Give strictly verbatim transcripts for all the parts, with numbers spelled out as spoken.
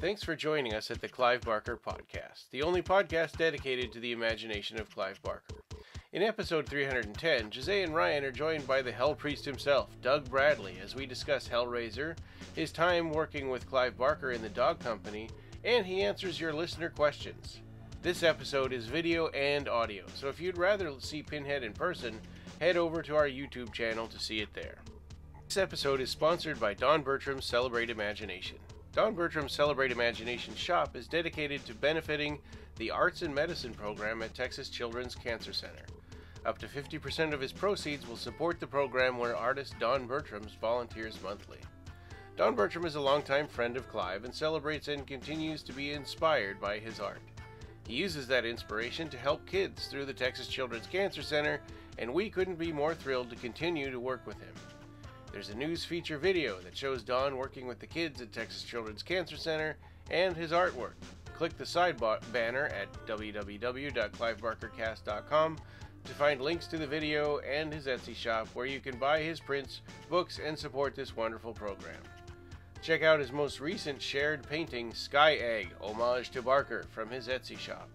Thanks for joining us at the Clive Barker Podcast, the only podcast dedicated to the imagination of Clive Barker. In episode three hundred ten, Jose and Ryan are joined by the Hell Priest himself, Doug Bradley, as we discuss Hellraiser, his time working with Clive Barker in the Dog Company, and he answers your listener questions. This episode is video and audio, so if you'd rather see Pinhead in person, head over to our YouTube channel to see it there. This episode is sponsored by Don Bertram's Celebrate Imagination. Don Bertram's Celebrate Imagination shop is dedicated to benefiting the Arts and Medicine program at Texas Children's Cancer Center. Up to fifty percent of his proceeds will support the program where artist Don Bertram volunteers monthly. Don Bertram is a longtime friend of Clive and celebrates and continues to be inspired by his art. He uses that inspiration to help kids through the Texas Children's Cancer Center, and we couldn't be more thrilled to continue to work with him. There's a news feature video that shows Don working with the kids at Texas Children's Cancer Center and his artwork. Click the side banner at w w w dot clive barker cast dot com to find links to the video and his Etsy shop where you can buy his prints, books, and support this wonderful program. Check out his most recent shared painting, Sky Egg, Homage to Barker, from his Etsy shop.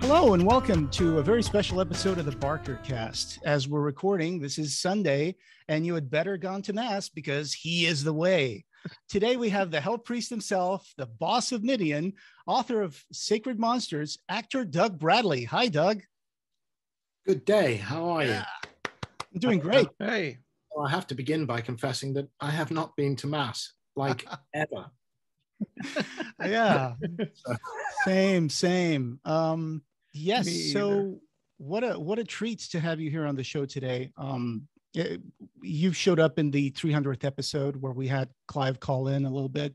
Hello and welcome to a very special episode of the Barker Cast. As we're recording, this is Sunday, and you had better gone to mass because he is the way. Today we have the Hell Priest himself, the boss of Midian, author of Sacred Monsters, actor Doug Bradley. Hi, Doug. Good day. How are you? Yeah. I'm doing great. Hey. Well, I have to begin by confessing that I have not been to mass like ever. Yeah. same, same. Um, Yes. Me so either. what a what a treat to have you here on the show today. Um, it, you've showed up in the three hundredth episode where we had Clive call in a little bit.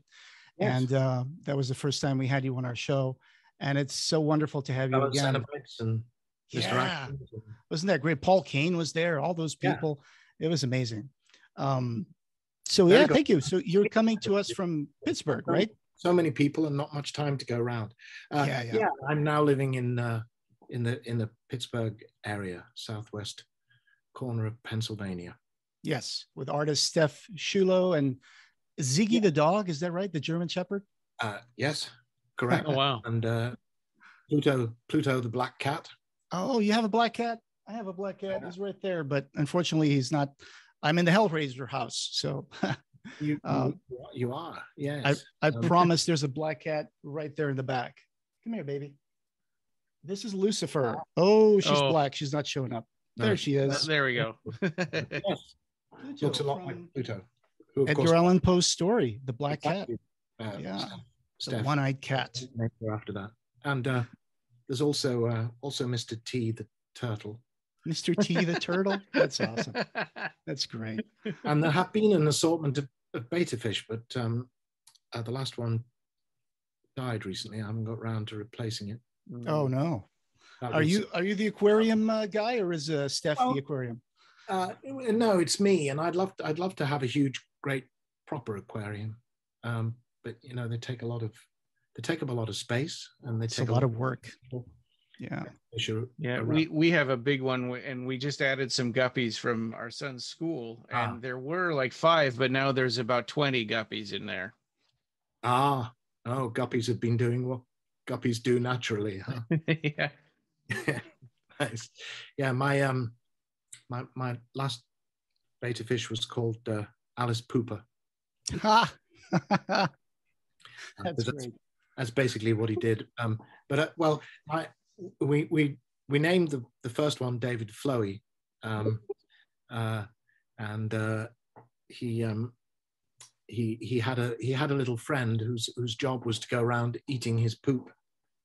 Yes. And uh, that was the first time we had you on our show. And it's so wonderful to have you Alan again. And yeah. Wasn't that great? Paul Kane was there. All those people. Yeah. It was amazing. Um, so, there yeah, you thank you. So you're coming to us from Pittsburgh, right? So many people and not much time to go around. Uh, yeah, yeah. yeah, I'm now living in... Uh, in the in the Pittsburgh area, southwest corner of Pennsylvania. Yes, with artist Steph Schulow and Ziggy yeah. the dog, is that right? The German Shepherd? Uh, yes, correct. Oh, wow. And uh, Pluto, Pluto the black cat. Oh, you have a black cat? I have a black cat. Yeah. He's right there, but unfortunately he's not. I'm in the Hellraiser house, so... you, um, you are, yes. I, I okay. promise there's a black cat right there in the back. Come here, baby. This is Lucifer. Oh, she's oh. black. She's not showing up. There no. she is. There we go. Yes. Looks a lot like Pluto. Who, of Edgar course, Allan Poe's story, The Black exactly. Cat. Uh, yeah. Steph. The one-eyed cat. After that. And uh, there's also uh, also Mister T, the turtle. Mister T, the turtle? That's awesome. That's great. And there have been an assortment of, of beta fish, but um, uh, the last one died recently. I haven't got round to replacing it. Oh no! Are you are you the aquarium uh, guy, or is uh, Steph oh, the aquarium? Uh, no, it's me, and I'd love to, I'd love to have a huge, great, proper aquarium. Um, but you know, they take a lot of they take up a lot of space, and they take it's a lot of work. Of yeah, yeah. We we have a big one, and we just added some guppies from our son's school, and ah. there were like five, but now there's about twenty guppies in there. Ah, oh, guppies have been doing well. Guppies do naturally, huh? Yeah. Nice. Yeah, my um my my last beta fish was called uh, Alice Pooper. Ha! that's, that's, that's basically what he did. Um but uh, well I we we we named the, the first one David Flowey. Um uh and uh he um He he had a he had a little friend whose whose job was to go around eating his poop.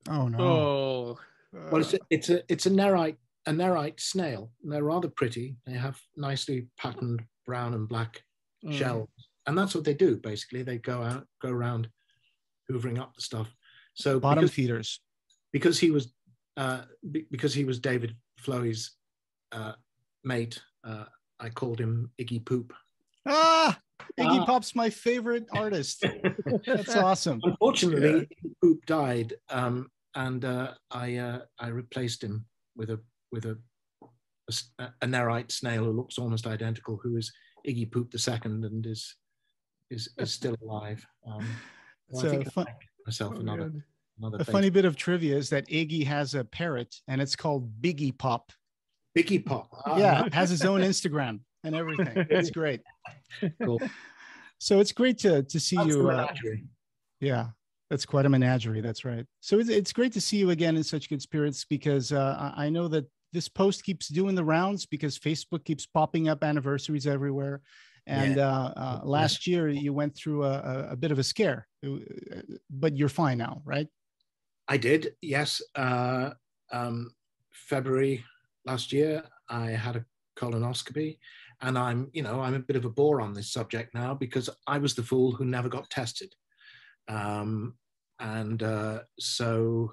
Oh no! Oh, uh. Well, it's a, it's a it's a nerite a nerite snail. And they're rather pretty. They have nicely patterned brown and black mm. shells, and that's what they do basically. They go out go around, hoovering up the stuff. So bottom because, feeders. Because he was uh, because he was David Flowey's uh, mate. Uh, I called him Iggy Poop. Ah. Iggy ah. Pop's my favorite artist. That's awesome. Unfortunately, yeah. Poop died, um, and uh, I uh, I replaced him with a with a, a a nerite snail who looks almost identical, who is Iggy Poop the second, and is is, is still alive. Um, Well, so I think fun- I myself oh, another, another a thing. Funny bit of trivia is that Iggy has a parrot, and it's called Biggie Pop. Biggie Pop. Oh, yeah, no. Has his own Instagram and everything. It's great. Cool. So it's great to to see that's you. Uh, yeah, that's quite a menagerie. That's right. So it's it's great to see you again in such good spirits, because uh, I know that this post keeps doing the rounds because Facebook keeps popping up anniversaries everywhere. And yeah. uh, uh, last yeah. year you went through a, a bit of a scare, but you're fine now, right? I did. Yes. Uh, um, February last year, I had a colonoscopy, and I'm, you know, I'm a bit of a bore on this subject now because I was the fool who never got tested. Um, and uh, so,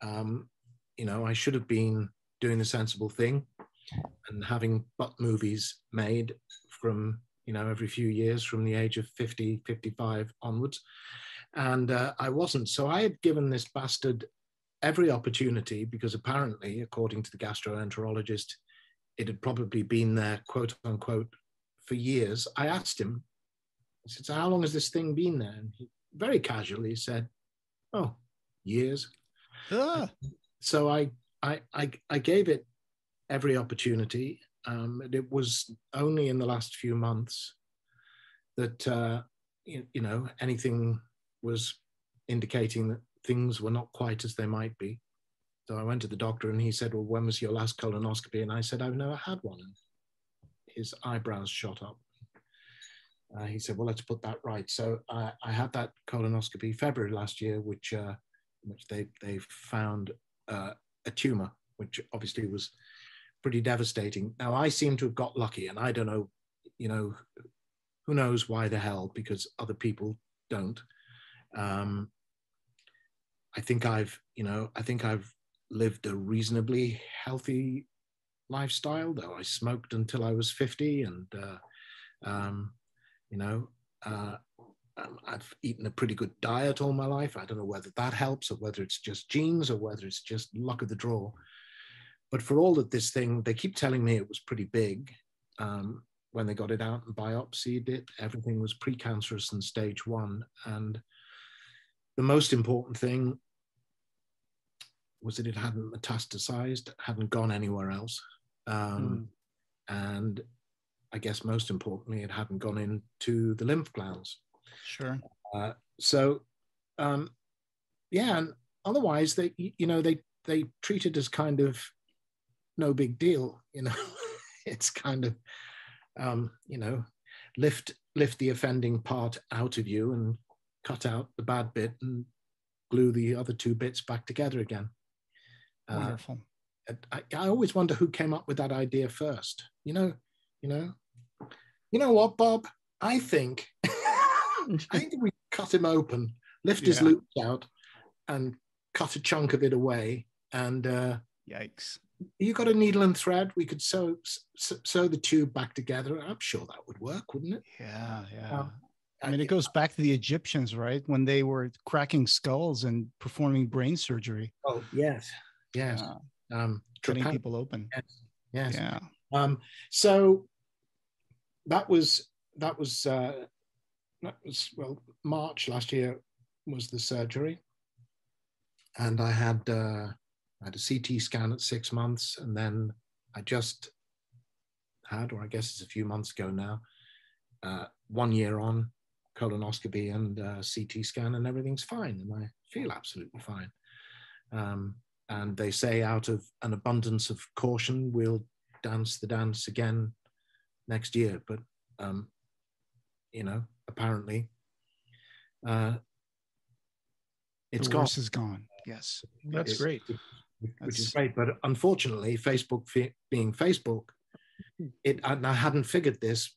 um, you know, I should have been doing the sensible thing and having butt movies made from, you know, every few years from the age of fifty, fifty-five onwards. And uh, I wasn't. So I had given this bastard every opportunity because apparently, according to the gastroenterologist, it had probably been there, quote unquote, for years. I asked him, I said, so how long has this thing been there? And he very casually said, oh, years. Ah. So I, I, I, I gave it every opportunity. Um, and it was only in the last few months that, uh, you, you know, anything was indicating that things were not quite as they might be. So I went to the doctor and he said, well, when was your last colonoscopy? And I said, I've never had one. And his eyebrows shot up. Uh, he said, well, let's put that right. So I, I had that colonoscopy February last year, which uh, which they, they found uh, a tumor, which obviously was pretty devastating. Now, I seem to have got lucky, and I don't know, you know, who knows why the hell, because other people don't. Um, I think I've, you know, I think I've lived a reasonably healthy lifestyle, though I smoked until I was fifty, and, uh, um, you know, uh, I've eaten a pretty good diet all my life. I don't know whether that helps or whether it's just genes or whether it's just luck of the draw. But for all that this thing, they keep telling me it was pretty big. Um, when they got it out and biopsied it, everything was precancerous and stage one. And the most important thing was that it hadn't metastasized, hadn't gone anywhere else. Um, mm. And I guess most importantly, it hadn't gone into the lymph glands. Sure. Uh, so, um, yeah, and otherwise, they, you know, they, they treat it as kind of no big deal, you know. It's kind of, um, you know, lift, lift the offending part out of you and cut out the bad bit and glue the other two bits back together again. Wonderful. Uh, I, I always wonder who came up with that idea first. You know, you know, you know what, Bob? I think, I think we cut him open, lift yeah. his loops out, and cut a chunk of it away. And uh, yikes! You got a needle and thread? We could sew, sew sew the tube back together. I'm sure that would work, wouldn't it? Yeah, yeah. Um, I mean, it goes back to the Egyptians, right? When they were cracking skulls and performing brain surgery. Oh, yes. Yes. Uh, um, cutting Japan. people open. Yes. yes. Yeah. Um, so that was, that was, uh, that was, well, March last year was the surgery. And I had, uh, I had a C T scan at six months. And then I just had, or I guess it's a few months ago now, uh, one year on, colonoscopy and uh, C T scan, and everything's fine, and I feel absolutely fine. Um, and they say, out of an abundance of caution, we'll dance the dance again next year. But um, you know, apparently, uh, it's gone. The worst is gone. Yes, that's great. Which that's... is great. But unfortunately, Facebook fe- being Facebook, it and I hadn't figured this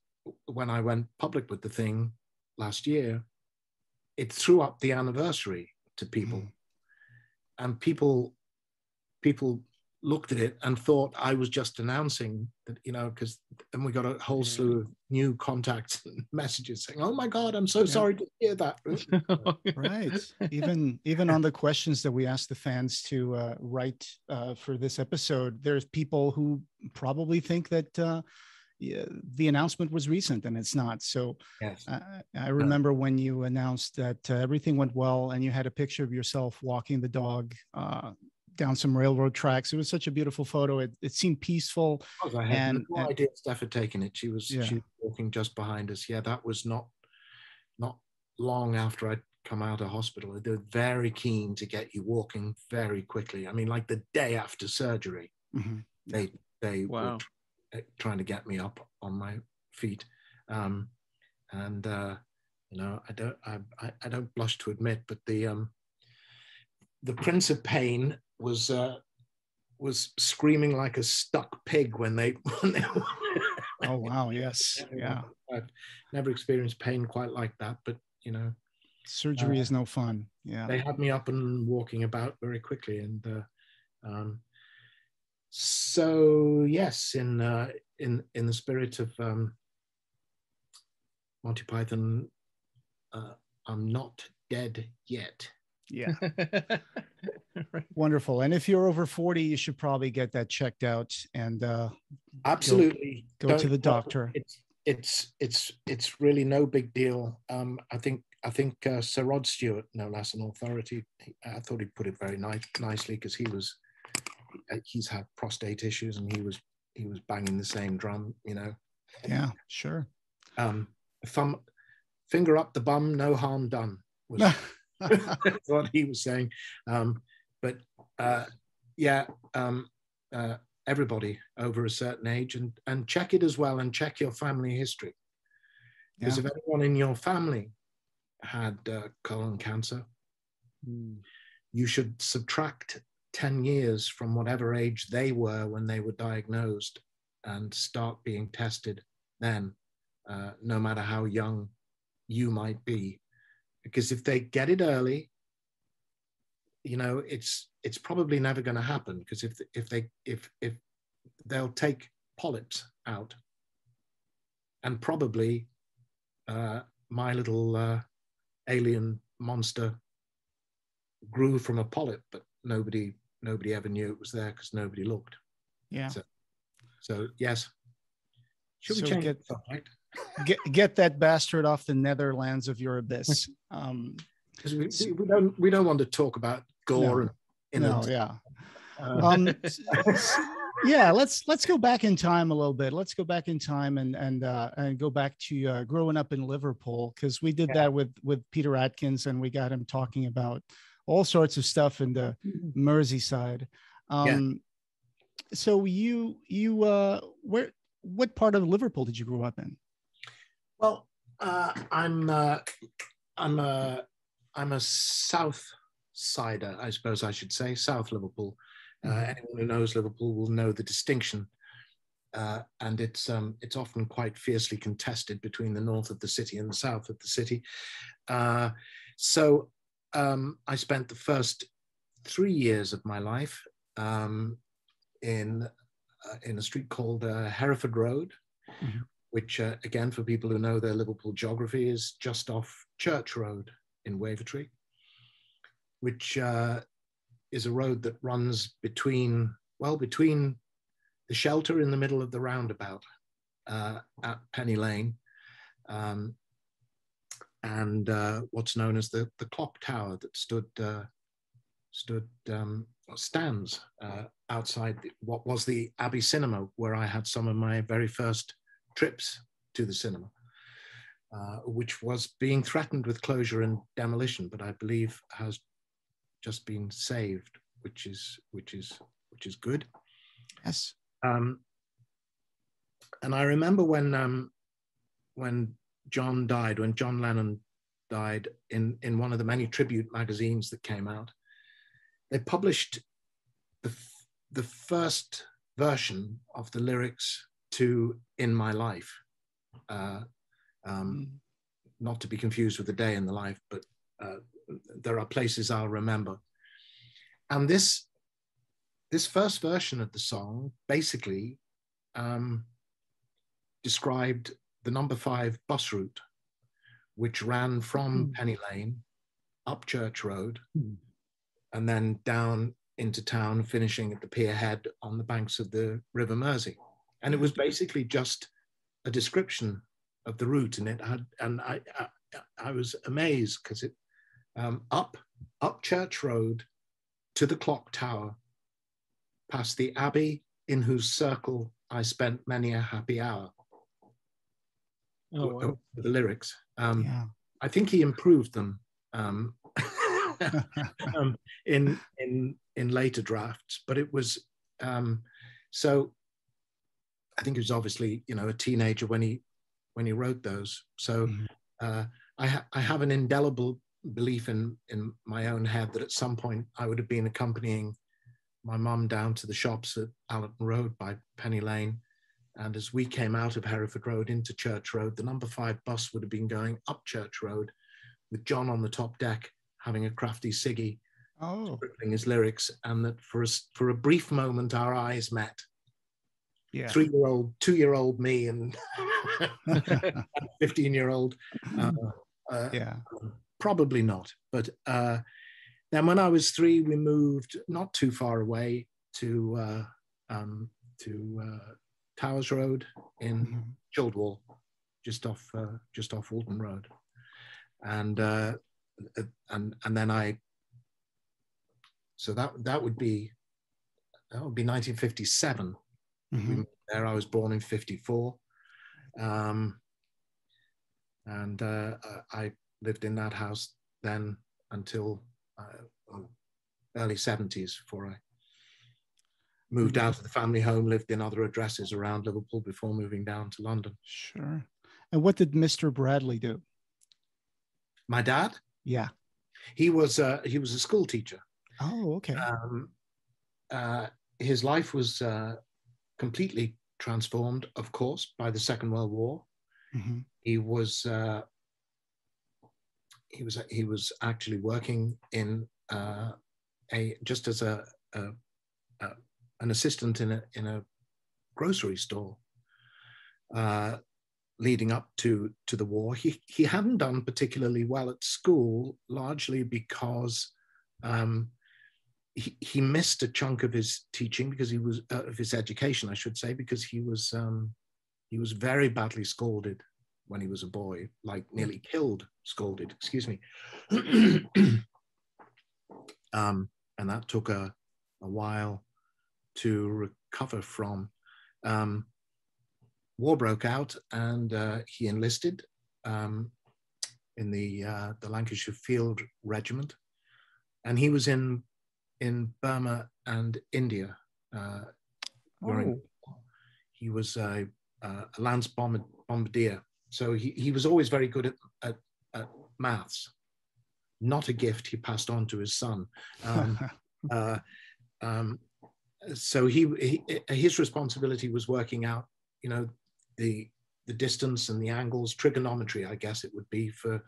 when I went public with the thing last year, it threw up the anniversary to people. Mm. And people people looked at it and thought I was just announcing that, you know, because then we got a whole yeah. slew of new contacts and messages saying, oh my God, I'm so yeah. sorry to hear that. Right. Even even on the questions that we asked the fans to uh, write uh, for this episode, there's people who probably think that uh, yeah, the announcement was recent and it's not. So yes. uh, I remember yeah. when you announced that uh, everything went well and you had a picture of yourself walking the dog uh, down some railroad tracks. It was such a beautiful photo. It, it seemed peaceful. Oh, I had and, no and, idea Steph had taken it. She was, yeah. she was walking just behind us. Yeah, that was not not long after I'd come out of hospital. They're very keen to get you walking very quickly. I mean, like the day after surgery, mm-hmm. they they wow. were trying to get me up on my feet. Um, and uh, you know, I don't I, I don't blush to admit, but the um, the Prince of Pain was uh, was screaming like a stuck pig when they. When they oh wow! Yes, yeah. I've never experienced pain quite like that, but you know, surgery uh, is no fun. Yeah, they had me up and walking about very quickly, and uh, um, so yes, in uh, in in the spirit of um, Monty Python, uh, I'm not dead yet. Yeah. Right. Wonderful. And if you're over forty, you should probably get that checked out and uh, absolutely go, go to the doctor. It's it's it's it's really no big deal. Um, I think I think uh, Sir Rod Stewart, no less an authority. He, I thought he put it very nice nicely because he was he's had prostate issues and he was he was banging the same drum, you know. Yeah, sure. Um, thumb finger up the bum, no harm done. Was That's what he was saying, um, but uh, yeah, um, uh, everybody over a certain age, and and check it as well, and check your family history, because yeah. if anyone in your family had uh, colon cancer, mm. you should subtract ten years from whatever age they were when they were diagnosed, and start being tested then, uh, no matter how young you might be. Because if they get it early, you know, it's it's probably never going to happen. Because if if they if if they'll take polyps out, and probably uh, my little uh, alien monster grew from a polyp, but nobody nobody ever knew it was there because nobody looked. Yeah. So, so yes. Should we so change the subject? Get, get that bastard off the netherlands of your abyss. Um, we, we don't we don't want to talk about gore. No, no yeah, uh, um, yeah. Let's let's go back in time a little bit. Let's go back in time and and uh, and go back to uh, growing up in Liverpool, because we did yeah. that with with Peter Atkins and we got him talking about all sorts of stuff in the Merseyside. Um, yeah. So you you uh, where what part of Liverpool did you grow up in? Well, uh, I'm uh, I'm a I'm a South Sider, I suppose I should say, South Liverpool. Uh, mm-hmm. Anyone who knows Liverpool will know the distinction, uh, and it's um, it's often quite fiercely contested between the north of the city and the south of the city. Uh, so um, I spent the first three years of my life um, in uh, in a street called uh, Hereford Road. Mm-hmm. Which, uh, again, for people who know their Liverpool geography, is just off Church Road in Wavertree, which uh, is a road that runs between, well, between the shelter in the middle of the roundabout uh, at Penny Lane um, and uh, what's known as the, the clock tower that stood, uh, stood um, stands uh, outside what was the Abbey Cinema, where I had some of my very first trips to the cinema, uh, which was being threatened with closure and demolition, but I believe has just been saved, which is which is which is good. Yes. Um, and I remember when um, when John died, when John Lennon died, in in one of the many tribute magazines that came out, they published the f the first version of the lyrics to In My Life, uh, um, not to be confused with A Day in the Life, but uh, There Are Places I'll Remember. And this, this first version of the song basically um, described the number five bus route, which ran from mm. Penny Lane up Church Road mm. and then down into town, finishing at the pierhead on the banks of the River Mersey. And it was basically just a description of the route, and it had, and I I, I was amazed because it um, up up Church Road to the clock tower, past the abbey in whose circle I spent many a happy hour. Oh, wow. The lyrics. Um, yeah. I think he improved them um, um, in in in later drafts, but it was um, so. I think he was obviously, you know, a teenager when he when he wrote those. So mm-hmm. uh, I ha I have an indelible belief in in my own head that at some point I would have been accompanying my mum down to the shops at Allerton Road by Penny Lane. And as we came out of Hereford Road into Church Road, the number five bus would have been going up Church Road with John on the top deck, having a crafty ciggy, oh. scribbling his lyrics. And that for a, for a brief moment, our eyes met. Yeah. Three-year-old, two-year-old me and fifteen-year-old. Uh, uh, yeah. Probably not. But uh, then when I was three, we moved not too far away to, uh, um, to, uh, Towers Road in Childwall, just off uh, just off Walton Road, and uh, and and then I. So that that would be that would be nineteen fifty-seven. Mm-hmm. There I was born in fifty-four, um, and uh, I lived in that house then until uh, early seventies before I moved out of the family home, lived in other addresses around Liverpool before moving down to London. Sure. And what did Mister Bradley do? My dad? Yeah. He was uh, he was a school teacher. Oh, okay. Um, uh, his life was uh, completely transformed, of course, by the Second World War. Mm-hmm. He was uh, he was he was actually working in uh, a just as a, a, a an assistant in a, in a grocery store uh, leading up to, to the war. He, he hadn't done particularly well at school, largely because um, he, he missed a chunk of his teaching because he was, uh, of his education, I should say, because he was, um, he was very badly scalded when he was a boy, like nearly killed, scalded, excuse me. um, and that took a, a while to recover from. Um, war broke out and uh, he enlisted um, in the, uh, the Lancashire Field Regiment. And he was in, in Burma and India. Uh, during, oh. He was a, a Lance bomb bombardier. So he, he was always very good at, at, at maths, not a gift he passed on to his son. Um, uh, um, So he, he his responsibility was working out, you know, the the distance and the angles, trigonometry, I guess it would be, for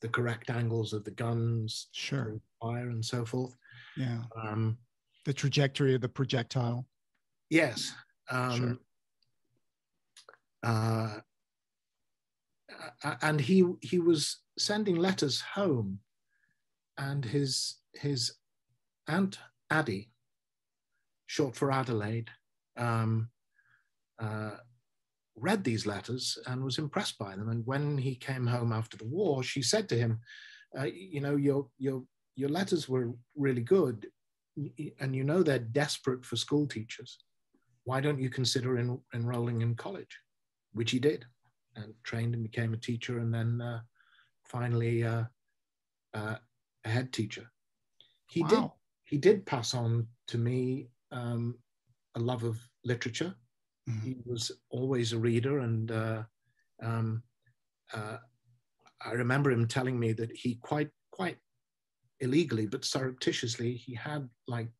the correct angles of the guns, sure, fire and so forth. Yeah, um, the trajectory of the projectile. Yes. Um, sure. Uh, and he he was sending letters home, and his his aunt Addie, short for Adelaide, um, uh, read these letters and was impressed by them. And when he came home after the war, she said to him, uh, you know, your, your, your letters were really good, and you know they're desperate for school teachers. Why don't you consider en enrolling in college? Which he did, and trained and became a teacher, and then uh, finally uh, uh, a head teacher. He, wow. did, he did pass on to me Um, a love of literature. Mm-hmm. He was always a reader, and uh, um, uh, I remember him telling me that he quite, quite illegally but surreptitiously, he had like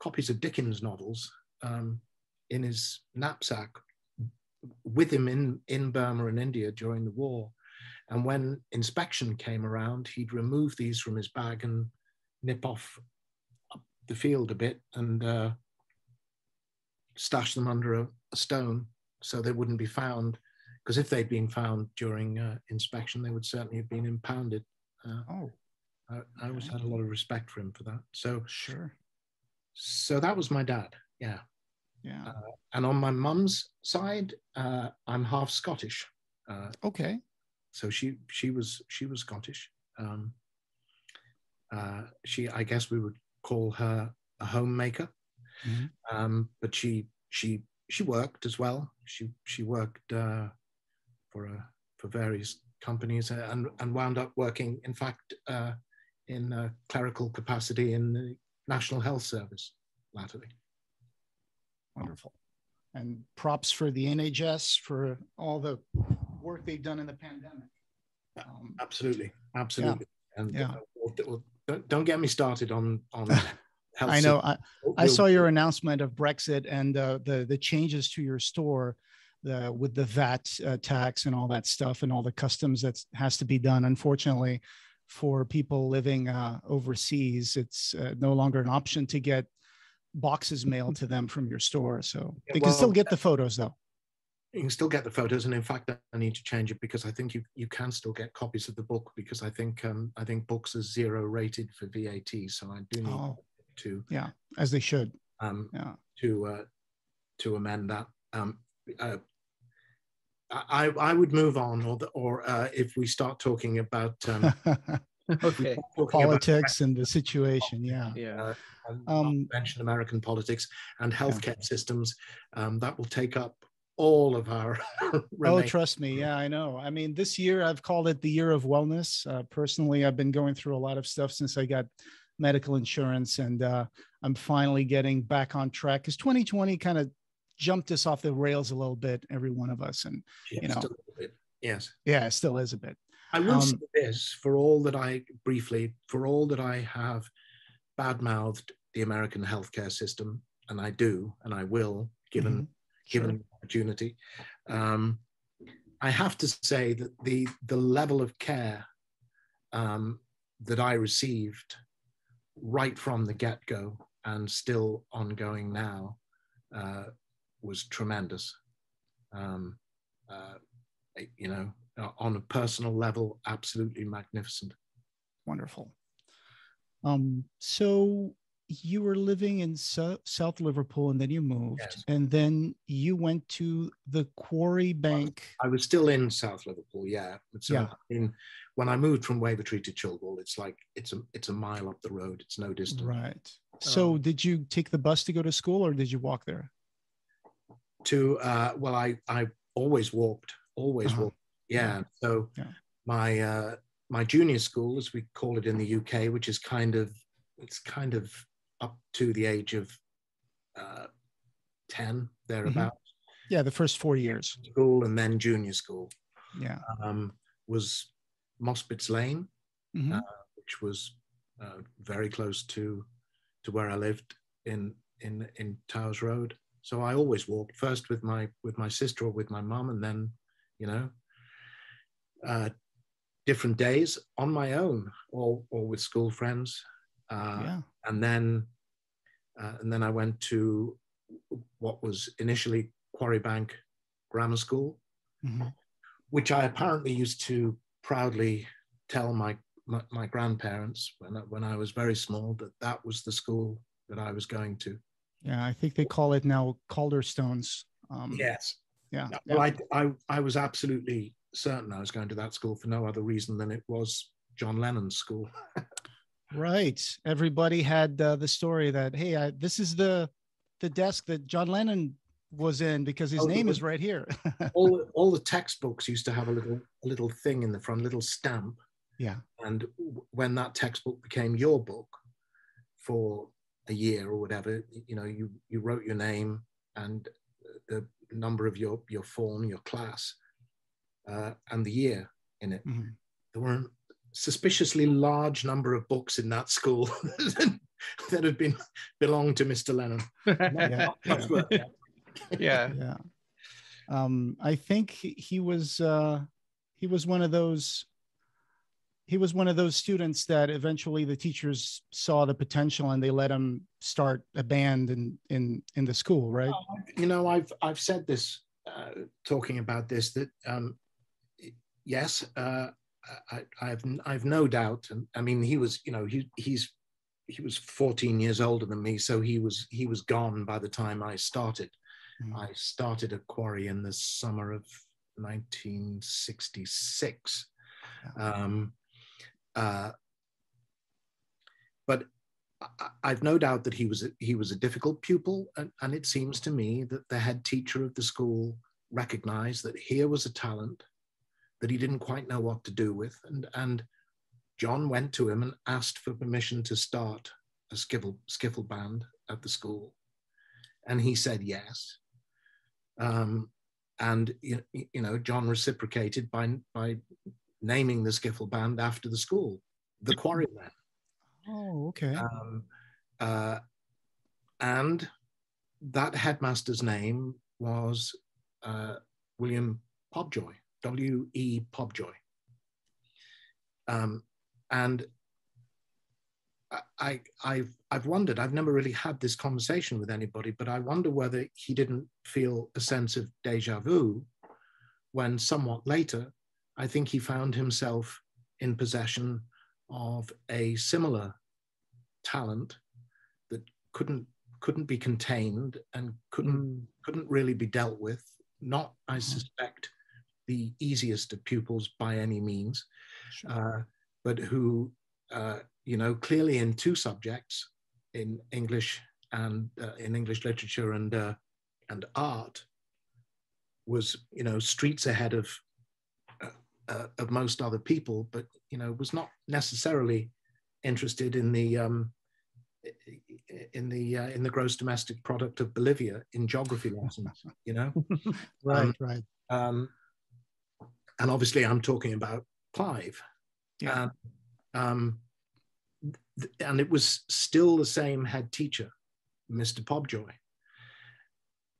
copies of Dickens novels um, in his knapsack with him in, in Burma and India during the war. And when inspection came around, he'd remove these from his bag and nip off the field a bit and uh, stash them under a, a stone so they wouldn't be found, because if they'd been found during uh, inspection, they would certainly have been impounded. Uh, oh, I, I always had a lot of respect for him for that. So sure. So that was my dad. Yeah. Yeah. Uh, and on my mum's side, uh, I'm half Scottish. Uh, okay. So she she was she was Scottish. Um, uh, she, I guess we would call her a homemaker, mm-hmm. um, but she she she worked as well. She she worked uh, for a, for various companies and and wound up working, in fact, uh, in a clerical capacity in the National Health Service latterly. Wonderful. And props for the N H S for all the work they've done in the pandemic. Um, absolutely, absolutely. Yeah. And yeah. Uh, don't, don't get me started on on health. I know. I, I saw your announcement of Brexit and uh, the the changes to your store, the with the V A T uh, tax and all that stuff and all the customs that has to be done. Unfortunately, for people living uh, overseas, it's uh, no longer an option to get boxes mailed to them from your store. So yeah, they can well, still get the photos though. You can still get the photos, and in fact, I need to change it because I think you you can still get copies of the book, because I think um, I think books are zero rated for V A T, so I do need oh, to yeah, as they should um, yeah. to uh, to amend that. Um, uh, I I would move on, or the, or uh, if we start talking about um, okay talking politics about and the situation, yeah, yeah. Uh, um, mention American politics and healthcare yeah. systems. Um, that will take up all of our oh trust me yeah I know I mean this year I've called it the year of wellness. Uh, personally, I've been going through a lot of stuff since I got medical insurance, and uh I'm finally getting back on track, because twenty twenty kind of jumped us off the rails a little bit, every one of us, and yeah, you know still a bit. Yes yeah it still is a bit. I will um, say this, for all that I briefly for all that I have badmouthed the American healthcare system, and I do and I will given mm-hmm. given sure. opportunity. Um, I have to say that the, the level of care um, that I received right from the get-go and still ongoing now uh, was tremendous. Um, uh, you know, on a personal level, absolutely magnificent. Wonderful. Um, so... you were living in so South Liverpool, and then you moved, yes. and then you went to the Quarry Bank. I was still in South Liverpool, yeah. So yeah. In, when I moved from Wavertree to Chilwell, it's like it's a it's a mile up the road. It's no distance. Right. So, um, did you take the bus to go to school, or did you walk there? To uh, well, I I always walked, always uh-huh. walked. Yeah. yeah. So yeah. my uh, my junior school, as we call it in the U K, which is kind of it's kind of up to the age of uh, ten, thereabouts. Mm-hmm. Yeah, the first four years. School and then junior school. Yeah. Um, was Mosbits Lane, mm-hmm. uh, which was uh, very close to to where I lived in in in Towers Road. So I always walked, first with my with my sister or with my mum, and then, you know, uh, different days on my own or or with school friends. Uh, yeah. And then, uh, and then I went to what was initially Quarry Bank Grammar School, mm-hmm. which I apparently used to proudly tell my my, my grandparents when I, when I was very small that that was the school that I was going to. Yeah, I think they call it now Calderstones. Um, yes. Yeah. Well, I, I I was absolutely certain I was going to that school for no other reason than it was John Lennon's school. Right. Everybody had uh, the story that, hey, I, this is the the desk that John Lennon was in because his oh, name was, is right here. all, all the textbooks used to have a little a little thing in the front, a little stamp. Yeah. And when that textbook became your book for a year or whatever, you know, you, you wrote your name and the number of your, your form, your class, uh, and the year in it. Mm-hmm. There weren't suspiciously large number of books in that school that had been belonged to Mister Lennon. yeah, yeah. yeah. yeah. Um, I think he was uh, he was one of those he was one of those students that eventually the teachers saw the potential and they let him start a band in in in the school, right? You know, I've I've said this uh, talking about this that um, yes. Uh, I, I've I've no doubt, and I mean he was, you know, he he's he was fourteen years older than me, so he was he was gone by the time I started. Mm. I started at Quarry in the summer of nineteen sixty-six. Um, uh, but I, I've no doubt that he was a, he was a difficult pupil, and, and it seems to me that the head teacher of the school recognized that here was a talent that he didn't quite know what to do with, and and John went to him and asked for permission to start a skiffle, skiffle band at the school, and he said yes. Um, and you, you know, John reciprocated by by naming the skiffle band after the school, the Quarrymen. Oh, okay. Um, uh, and that headmaster's name was uh, William Popjoy, W E Popjoy. Um, and I, I've, I've wondered, I've never really had this conversation with anybody, but I wonder whether he didn't feel a sense of deja vu when somewhat later, I think he found himself in possession of a similar talent that couldn't, couldn't be contained and couldn't, mm. couldn't really be dealt with. Not, I suspect, the easiest of pupils by any means. Sure. Uh, but who, uh, you know, clearly in two subjects, in English and uh, in English literature and uh, and art, was, you know, streets ahead of uh, uh, of most other people. But you know, was not necessarily interested in the um, in the uh, in the gross domestic product of Bolivia in geography lessons. You know, right, um, right. Um, and obviously, I'm talking about Clive. Yeah. Um, um, th and it was still the same head teacher, Mister Popjoy.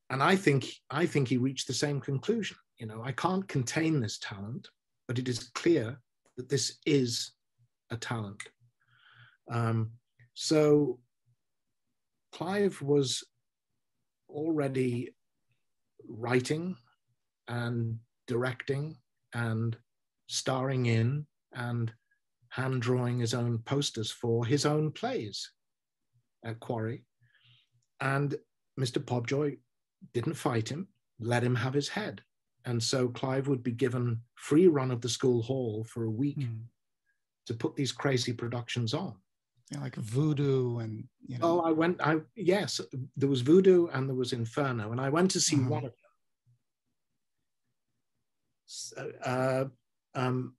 And I think, I think he reached the same conclusion. You know, I can't contain this talent, but it is clear that this is a talent. Um, so Clive was already writing and directing and starring in and hand drawing his own posters for his own plays at Quarry. And Mister Popjoy didn't fight him, let him have his head. And so Clive would be given free run of the school hall for a week mm. to put these crazy productions on. Yeah, like Voodoo and, you know. Oh, I went, I yes, there was Voodoo and there was Inferno. And I went to see mm. one of them. So, uh, Um,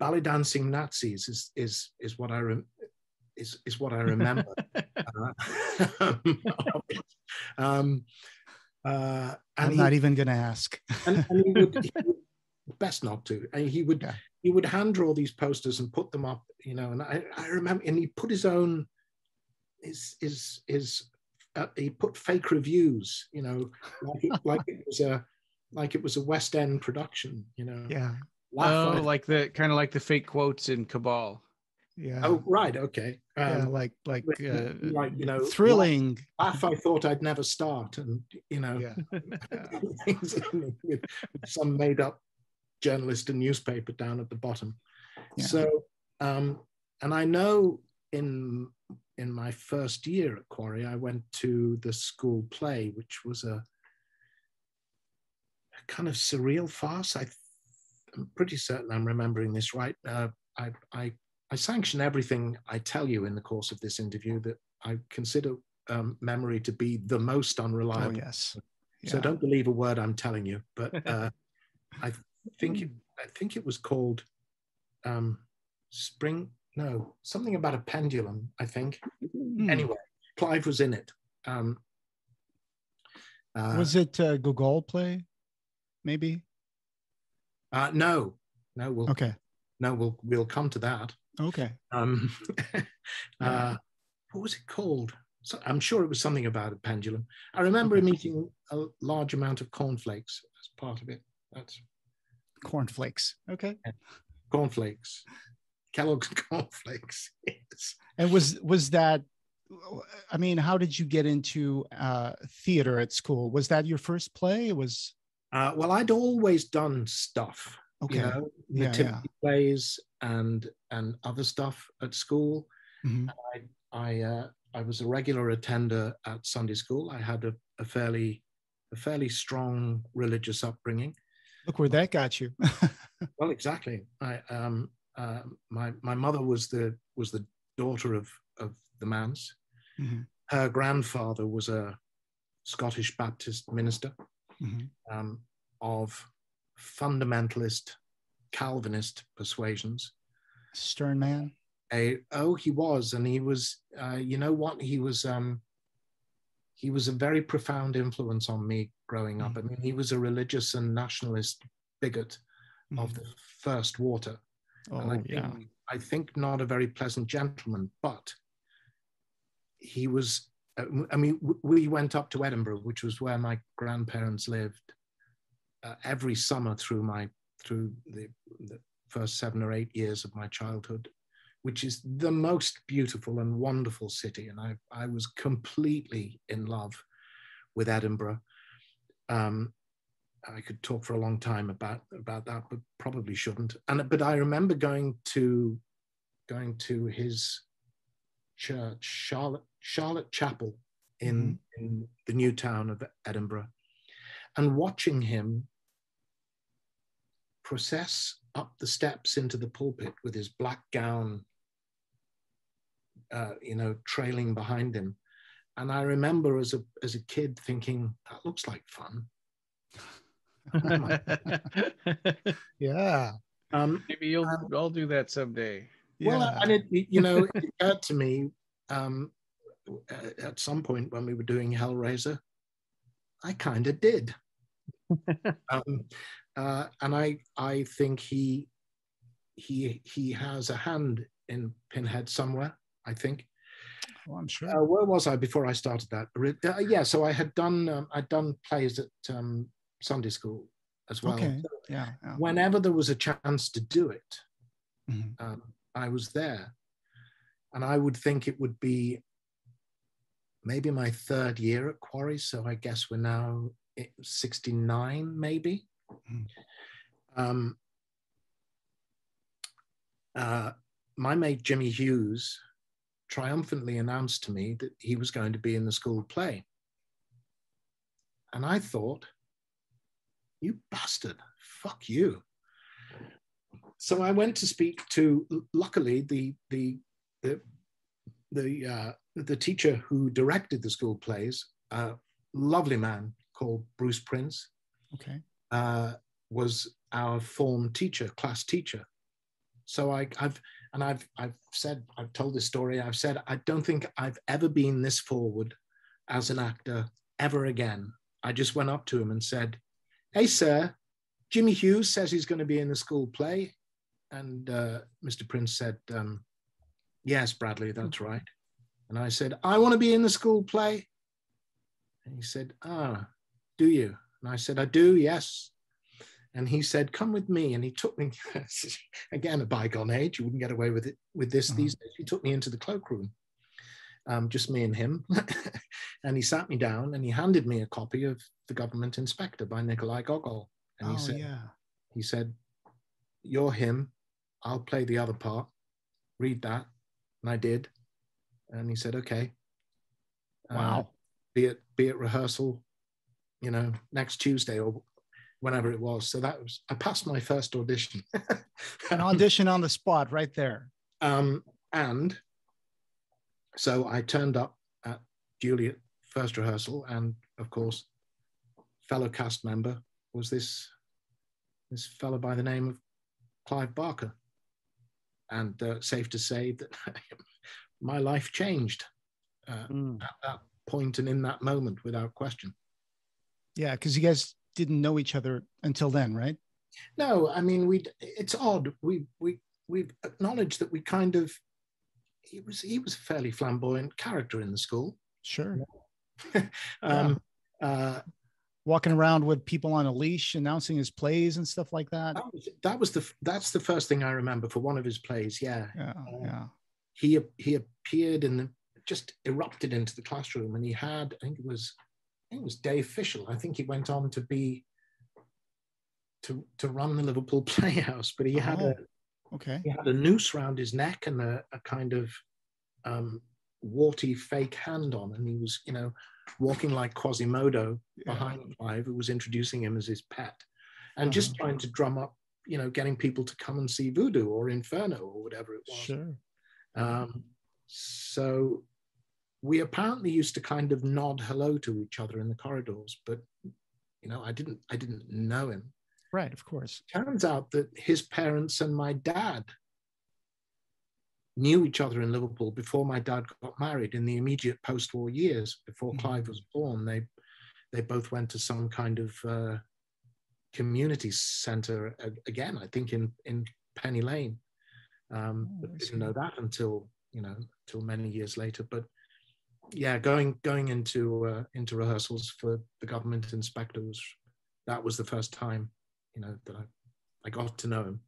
Ballet Dancing Nazis is is is what I re is is what I remember. uh, um, uh, and I'm not he, even going to ask. and, and he would, he would, best not to. And he would yeah. he would hand draw these posters and put them up, you know. And I, I remember, and he put his own his his his uh, he put fake reviews, you know, like it, like it was a like it was a West End production, you know. Yeah. Laugh oh, like the kind of like the fake quotes in Cabal. Yeah. Oh, right. Okay. Um, yeah, like like uh, like you know, thrilling. Laugh, laugh I thought I'd never start, and you know, yeah. with some made-up journalist and newspaper down at the bottom. Yeah. So, um, and I know in in my first year at Quarry, I went to the school play, which was a, a kind of surreal farce. I. Th I'm pretty certain I'm remembering this right. Uh, I, I, I sanction everything I tell you in the course of this interview that I consider um, memory to be the most unreliable. Oh, yes. Yeah. So don't believe a word I'm telling you. But uh, I think it, I think it was called um, Spring. No, something about a pendulum. I think. Mm. Anyway, Clive was in it. Um, uh, was it uh, Gogol play? Maybe. Uh, no, no, we'll okay. No, we'll we'll come to that. Okay. Um, uh, what was it called? So, I'm sure it was something about a pendulum. I remember okay. him eating a large amount of cornflakes as part of it. That's cornflakes. Okay. Yeah. Cornflakes. Kellogg's cornflakes. Yes. And was was that? I mean, how did you get into uh, theater at school? Was that your first play? It was. Uh, well, I'd always done stuff, okay. you know, nativity yeah, yeah. plays and and other stuff at school. Mm-hmm. And I I, uh, I was a regular attender at Sunday school. I had a, a fairly a fairly strong religious upbringing. Look where that got you. Well, exactly. I um uh, my my mother was the was the daughter of of the manse. Mm-hmm. Her grandfather was a Scottish Baptist minister, mm-hmm. um, of fundamentalist Calvinist persuasions. Stern man. A, oh, he was, and he was. Uh, you know what? He was. Um, he was a very profound influence on me growing up. Mm-hmm. I mean, he was a religious and nationalist bigot, mm-hmm. of the first water. Oh, and I think, yeah. I think not a very pleasant gentleman, but he was. I mean, we went up to Edinburgh, which was where my grandparents lived, uh, every summer through my through the, the first seven or eight years of my childhood, which is the most beautiful and wonderful city. And I, I was completely in love with Edinburgh. Um, I could talk for a long time about about that, but probably shouldn't. And but I remember going to going to his church, Charlotte. Charlotte Chapel in, mm. in the new town of Edinburgh, and watching him process up the steps into the pulpit with his black gown, uh, you know, trailing behind him. And I remember as a, as a kid thinking, that looks like fun. Oh my God. Yeah. Um, Maybe you'll um, all do that someday. Well, yeah. And it, you know, it occurred to me, um, at some point when we were doing Hellraiser, I kind of did. um, uh, and I I think he he he has a hand in Pinhead somewhere, I think. Oh, I'm sure. Uh, where was I before I started that? Uh, yeah, so I had done um, I'd done plays at um, Sunday school as well. Okay. So yeah, yeah. Whenever there was a chance to do it, mm-hmm. um, I was there. And I would think it would be maybe my third year at Quarry, so I guess we're now sixty-nine, maybe. Um, uh, my mate Jimmy Hughes triumphantly announced to me that he was going to be in the school play. And I thought, you bastard, fuck you. So I went to speak to, luckily, the, the, the, the uh, the teacher who directed the school plays, a lovely man called Bruce Prince, okay, uh, was our form teacher, class teacher. So I, I've, and I've, I've said, I've told this story, I've said, I don't think I've ever been this forward as an actor ever again. I just went up to him and said, hey, sir, Jimmy Hughes says he's going to be in the school play. And uh, Mister Prince said, um, yes, Bradley, that's right. And I said, I want to be in the school play. And he said, ah, do you? And I said, I do, yes. And he said, come with me. And he took me, again, a bygone age, you wouldn't get away with it with this mm-hmm. these days. He took me into the cloakroom, um, just me and him. And he sat me down and he handed me a copy of The Government Inspector by Nikolai Gogol. And oh, he said, yeah. he said, you're him, I'll play the other part, read that. And I did. And he said, okay, wow. Uh, be at be at rehearsal, you know, next Tuesday or whenever it was. So that was, I passed my first audition. An audition on the spot right there. Um, and so I turned up at Juliet first rehearsal. And of course, fellow cast member was this, this fellow by the name of Clive Barker. And uh, safe to say that my life changed uh, mm. at that point and in that moment, without question. Yeah, because you guys didn't know each other until then, right? No, I mean, we. It's odd. We we we acknowledged that we kind of. He was he was a fairly flamboyant character in the school. Sure. um, yeah. uh, Walking around with people on a leash, announcing his plays and stuff like that. That was, that was the that's the first thing I remember for one of his plays. Yeah. Yeah. Um, yeah. He he appeared and just erupted into the classroom, and he had I think it was I think it was Dave Fischel. I think he went on to be to to run the Liverpool Playhouse, but he oh, had a okay he had a noose round his neck and a, a kind of um, warty fake hand on, and he was, you know, walking like Quasimodo yeah. behind Clive, who was introducing him as his pet, and oh, just okay. trying to drum up, you know, getting people to come and see Voodoo or Inferno or whatever it was. Sure. Um, so we apparently used to kind of nod hello to each other in the corridors, but, you know, I didn't, I didn't know him. Right, of course. Turns out that his parents and my dad knew each other in Liverpool before my dad got married in the immediate post-war years, before mm-hmm. Clive was born. They, they both went to some kind of uh, community centre, again, I think in, in Penny Lane. Um, oh, but didn't know that until, you know, till many years later. But yeah, going going into uh, into rehearsals for the government inspectors, that was the first time, you know, that I, I got to know him.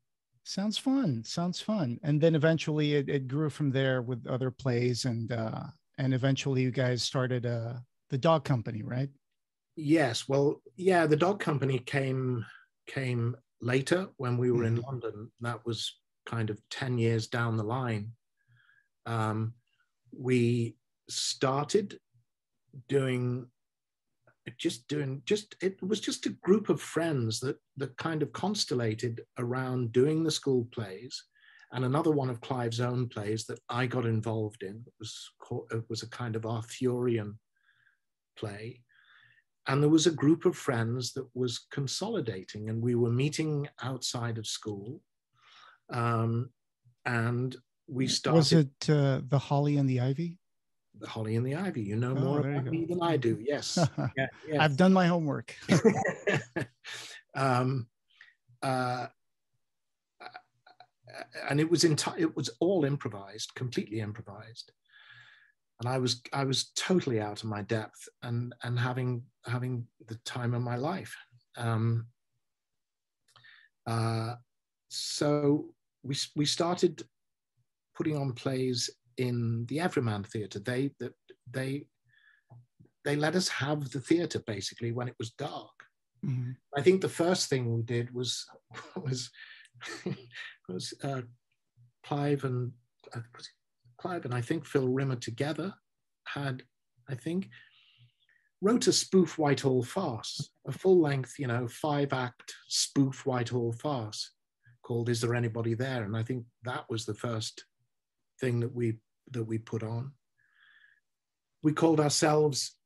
Sounds fun. Sounds fun. And then eventually it, it grew from there with other plays, and uh, and eventually you guys started uh, the Dog Company, right? Yes. Well, yeah, the Dog Company came came later when we were mm. in London. That was kind of ten years down the line. Um, we started doing, just doing, just, it was just a group of friends that, that kind of constellated around doing the school plays, and another one of Clive's own plays that I got involved in. It was, it was a kind of Arthurian play. And there was a group of friends that was consolidating, and we were meeting outside of school. Um, and we started. Was it uh, the Holly and the Ivy? The Holly and the Ivy. You know oh, more about me than I do. Yes, yeah, yes. I've done my homework. um, uh, and it was enti- it was all improvised, completely improvised. And I was I was totally out of my depth, and and having having the time of my life. Um, uh, so. We, we started putting on plays in the Everyman Theatre. They, they, they let us have the theatre, basically, when it was dark. Mm-hmm. I think the first thing we did was, was, was uh, Clive and, uh, was Clive and I think Phil Rimmer together had, I think, wrote a spoof Whitehall farce, a full-length, you know, five-act spoof Whitehall farce, called Is There Anybody There? And I think that was the first thing that we that we put on. We called ourselves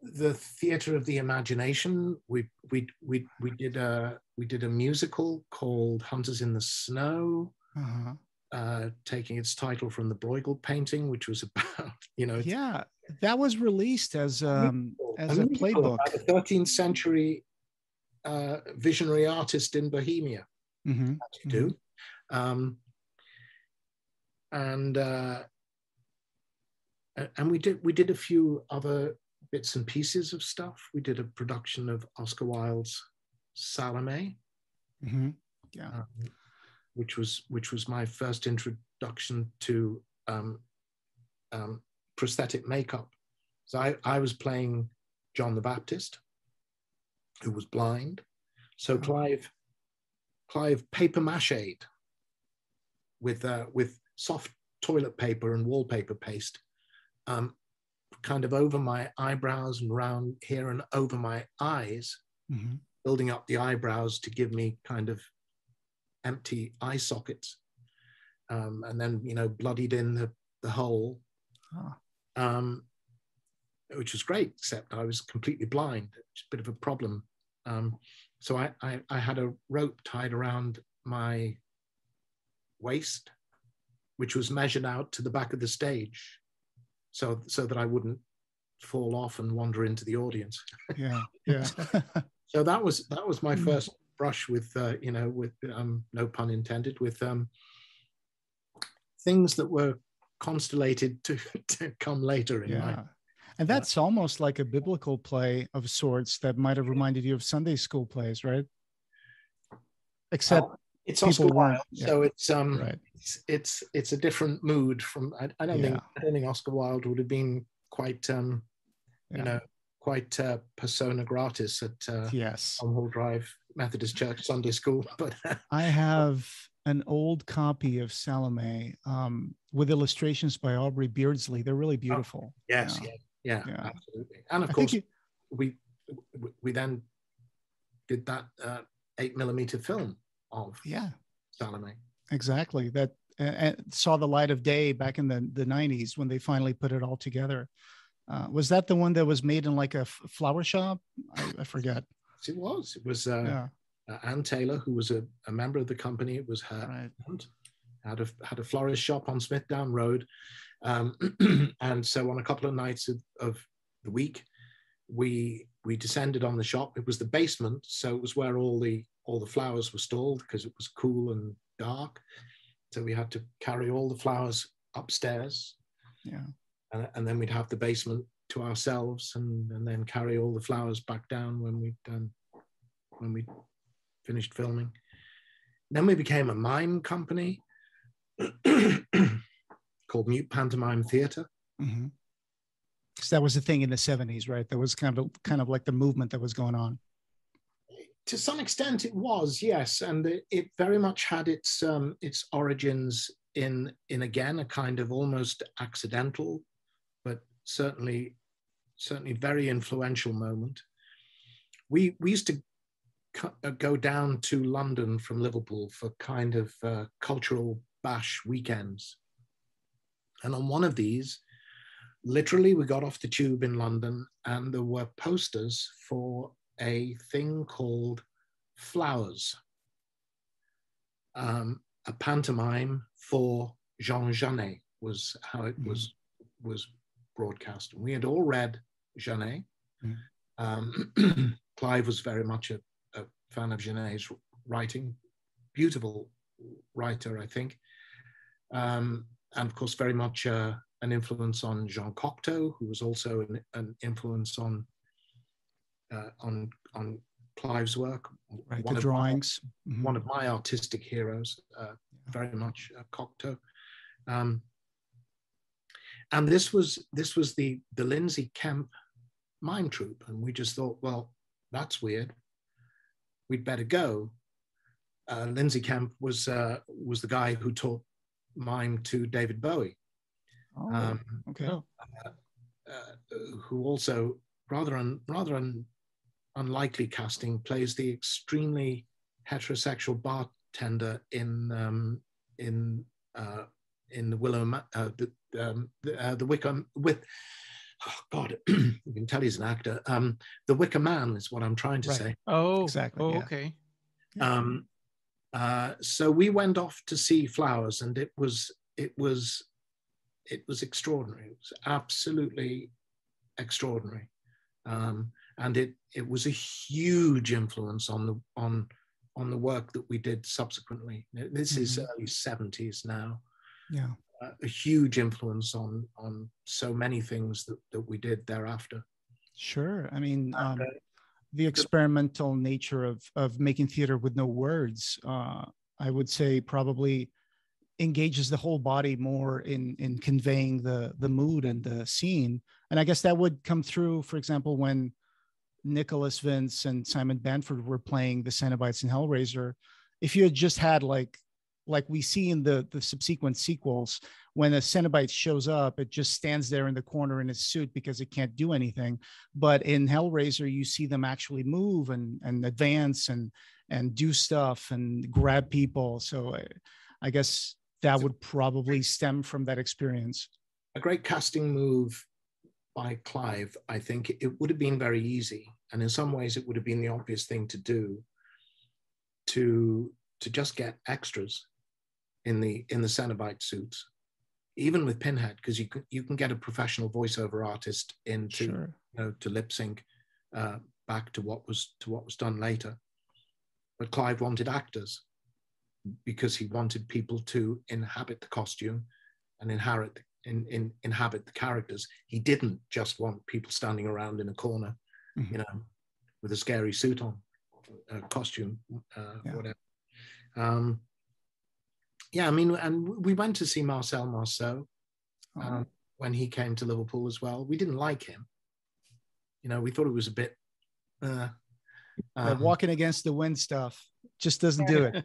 the Theatre of the Imagination. We we we we did a we did a musical called Hunters in the Snow, uh-huh. uh, taking its title from the Bruegel painting, which was about you know yeah that was released as um, as a, a playbook about a thirteenth century uh, visionary artist in Bohemia. Mm-hmm. You do, mm-hmm. um, and uh, and we did we did a few other bits and pieces of stuff. We did a production of Oscar Wilde's Salome, mm-hmm. yeah, um, which was which was my first introduction to um, um, prosthetic makeup. So I I was playing John the Baptist, who was blind. So oh. Clive. Clive paper mache'd with uh, with soft toilet paper and wallpaper paste, um, kind of over my eyebrows and round here and over my eyes, mm-hmm. building up the eyebrows to give me kind of empty eye sockets, um, and then you know bloodied in the the hole, ah. um, which was great. Except I was completely blind, which is a bit of a problem. Um, So I, I, I had a rope tied around my waist, which was measured out to the back of the stage, so so that I wouldn't fall off and wander into the audience. Yeah, yeah. so, so that was that was my first brush with uh, you know with um, no pun intended with um, things that were constellated to, to come later in yeah. my. And that's almost like a biblical play of sorts that might have reminded you of Sunday school plays, right? Except well, it's Oscar Wilde, yeah. so it's um, right. it's, it's it's a different mood from. I, I don't yeah. think I don't think Oscar Wilde would have been quite, um, yeah. you know, quite uh, persona gratis at uh, yes. Hall Drive Methodist Church Sunday school. But I have an old copy of Salome um, with illustrations by Aubrey Beardsley. They're really beautiful. Oh, yes, yeah. Yeah, yeah, yeah, absolutely. And of I course, you... we we then did that uh, eight millimeter film of yeah Salome. Exactly. That uh, saw the light of day back in the the nineties when they finally put it all together. Uh, was that the one that was made in like a f flower shop? I, I forget. It was. It was uh, yeah. uh, Ann Taylor, who was a, a member of the company. It was her right. aunt, had a had a florist shop on Smithdown Road, um, and so on a couple of nights of, of the week, we we descended on the shop. It was the basement, so it was where all the all the flowers were stored because it was cool and dark. So we had to carry all the flowers upstairs. Yeah. And, and then we'd have the basement to ourselves, and, and then carry all the flowers back down when we'd done, when we finished filming. Then we became a mime company called Mute Pantomime Theatre. Mm-hmm. So that was a thing in the seventies, right? That was kind of kind of like the movement that was going on. To some extent, it was, yes, and it, it very much had its um, its origins in in again a kind of almost accidental, but certainly, certainly very influential moment. We we used to go down to London from Liverpool for kind of uh, cultural bash weekends, and on one of these, literally, we got off the tube in London, and there were posters for a thing called Flowers, um, a pantomime for Jean Genet was how it mm. was was. broadcast. And we had all read Genet. Mm. Um, Clive was very much a, a fan of Genet's writing, beautiful writer, I think. Um, and of course, very much uh, an influence on Jean Cocteau, who was also an, an influence on, uh, on, on Clive's work. Right, one the of drawings. My, mm-hmm. One of my artistic heroes, uh, very much uh, Cocteau. Um, And this was this was the the Lindsay Kemp mime troupe, and we just thought, well, that's weird. We'd better go. Uh, Lindsay Kemp was uh, was the guy who taught mime to David Bowie, oh, um, okay, uh, uh, who also rather un, rather un, unlikely casting plays the extremely heterosexual bartender in um, in. Uh, in the Willow, uh, the, um, the, uh, the Wicker, with, oh God, you can tell he's an actor. Um, the Wicker Man is what I'm trying to right. say. Oh, exactly. Oh, yeah. Okay. Um, uh, so we went off to see Flowers, and it was, it was, it was extraordinary. It was absolutely extraordinary, um, and it it was a huge influence on the on on the work that we did subsequently. This mm-hmm. is early seventies now. Yeah, uh, a huge influence on on so many things that that we did thereafter. Sure, I mean um, the experimental nature of of making theater with no words, uh, I would say, probably engages the whole body more in in conveying the the mood and the scene. And I guess that would come through, for example, when Nicholas Vince and Simon Banford were playing the Cenobites in Hellraiser. If you had just had like like we see in the, the subsequent sequels, when a Cenobite shows up, it just stands there in the corner in its suit because it can't do anything. But in Hellraiser, you see them actually move and, and advance and, and do stuff and grab people. So I, I guess that would probably stem from that experience. A great casting move by Clive, I think. It would have been very easy. And in some ways, it would have been the obvious thing to do, to, to just get extras in the in the Cenobite suits, even with Pinhead, because you can you can get a professional voiceover artist in to sure. you know, to lip sync uh, back to what was to what was done later. But Clive wanted actors because he wanted people to inhabit the costume and inherit in, in inhabit the characters. He didn't just want people standing around in a corner, mm-hmm. you know, with a scary suit on, a costume, uh, yeah. whatever. Um, yeah, I mean, and we went to see Marcel Marceau um, oh. when he came to Liverpool as well. We didn't like him. You know, we thought it was a bit... Uh, um, walking against the wind stuff just doesn't do it.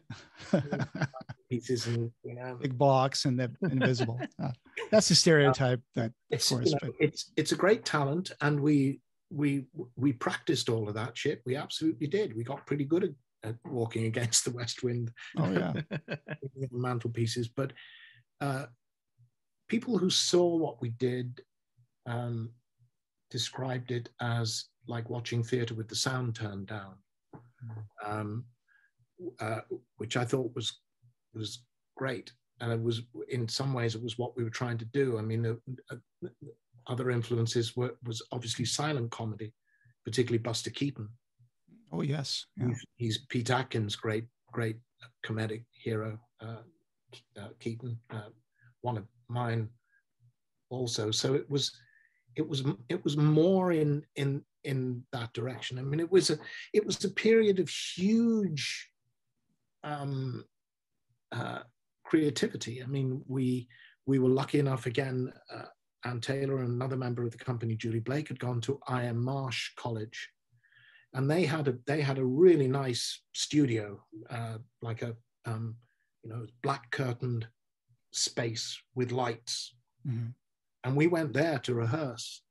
pieces and, you know, big box and the invisible. Uh, that's the stereotype uh, that, of course. You know, but it's it's a great talent, and we we we practiced all of that shit. We absolutely did. We got pretty good at, at walking against the west wind. Oh yeah, mantelpieces. But uh, people who saw what we did um, described it as like watching theatre with the sound turned down. Um, uh, which I thought was was great, and it was in some ways it was what we were trying to do. I mean, uh, uh, other influences were was obviously silent comedy, particularly Buster Keaton. Oh yes, yeah. he's, he's Pete Atkin's great great comedic hero, uh, uh, Keaton, uh, one of mine also. So it was it was it was more in in. in that direction. I mean, it was a it was a period of huge um, uh, creativity. I mean, we we were lucky enough again. Uh, Ann Taylor and another member of the company, Julie Blake, had gone to I M Marsh College, and they had a they had a really nice studio, uh, like a um, you know black curtained space with lights, mm-hmm. and we went there to rehearse.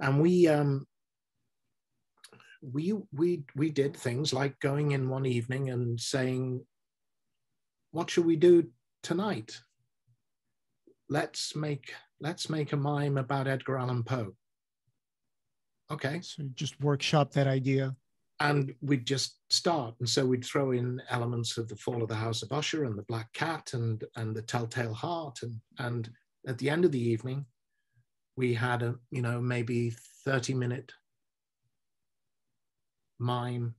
And we um, we we we did things like going in one evening and saying, "What should we do tonight? Let's make let's make a mime about Edgar Allan Poe." Okay, so just workshop that idea, and we'd just start. And so we'd throw in elements of The Fall of the House of Usher and The Black Cat and and The Telltale Heart, and and at the end of the evening, we had a, you know, maybe thirty minute mime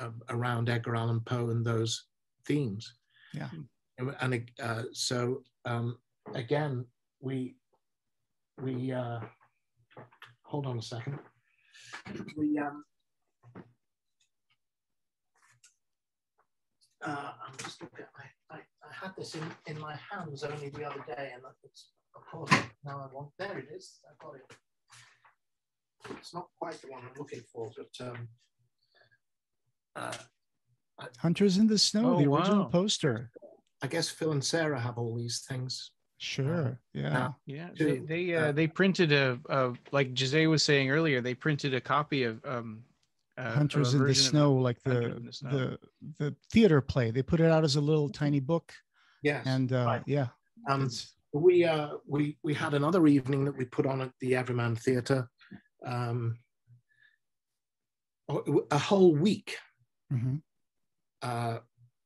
uh, around Edgar Allan Poe and those themes. Yeah. And, and uh, so um, again, we, we, uh, hold on a second. We, um, uh, I'm just looking at my, I, I had this in, in my hands only the other day, and it's, of course, now I want. There it is. I got it. It's not quite the one I'm looking for, but um, uh, I, Hunters in the Snow, oh, the original wow. poster. I guess Phil and Sarah have all these things. Sure. Uh, yeah. Now, yeah. They they, uh, uh, they printed a, a like Jose was saying earlier. They printed a copy of um, uh, Hunters in the Snow, like the the, snow. the the theater play. They put it out as a little tiny book. Yeah. And uh, right. yeah. Um, We uh, we we had another evening that we put on at the Everyman Theatre, um, a whole week. Mm-hmm. Uh,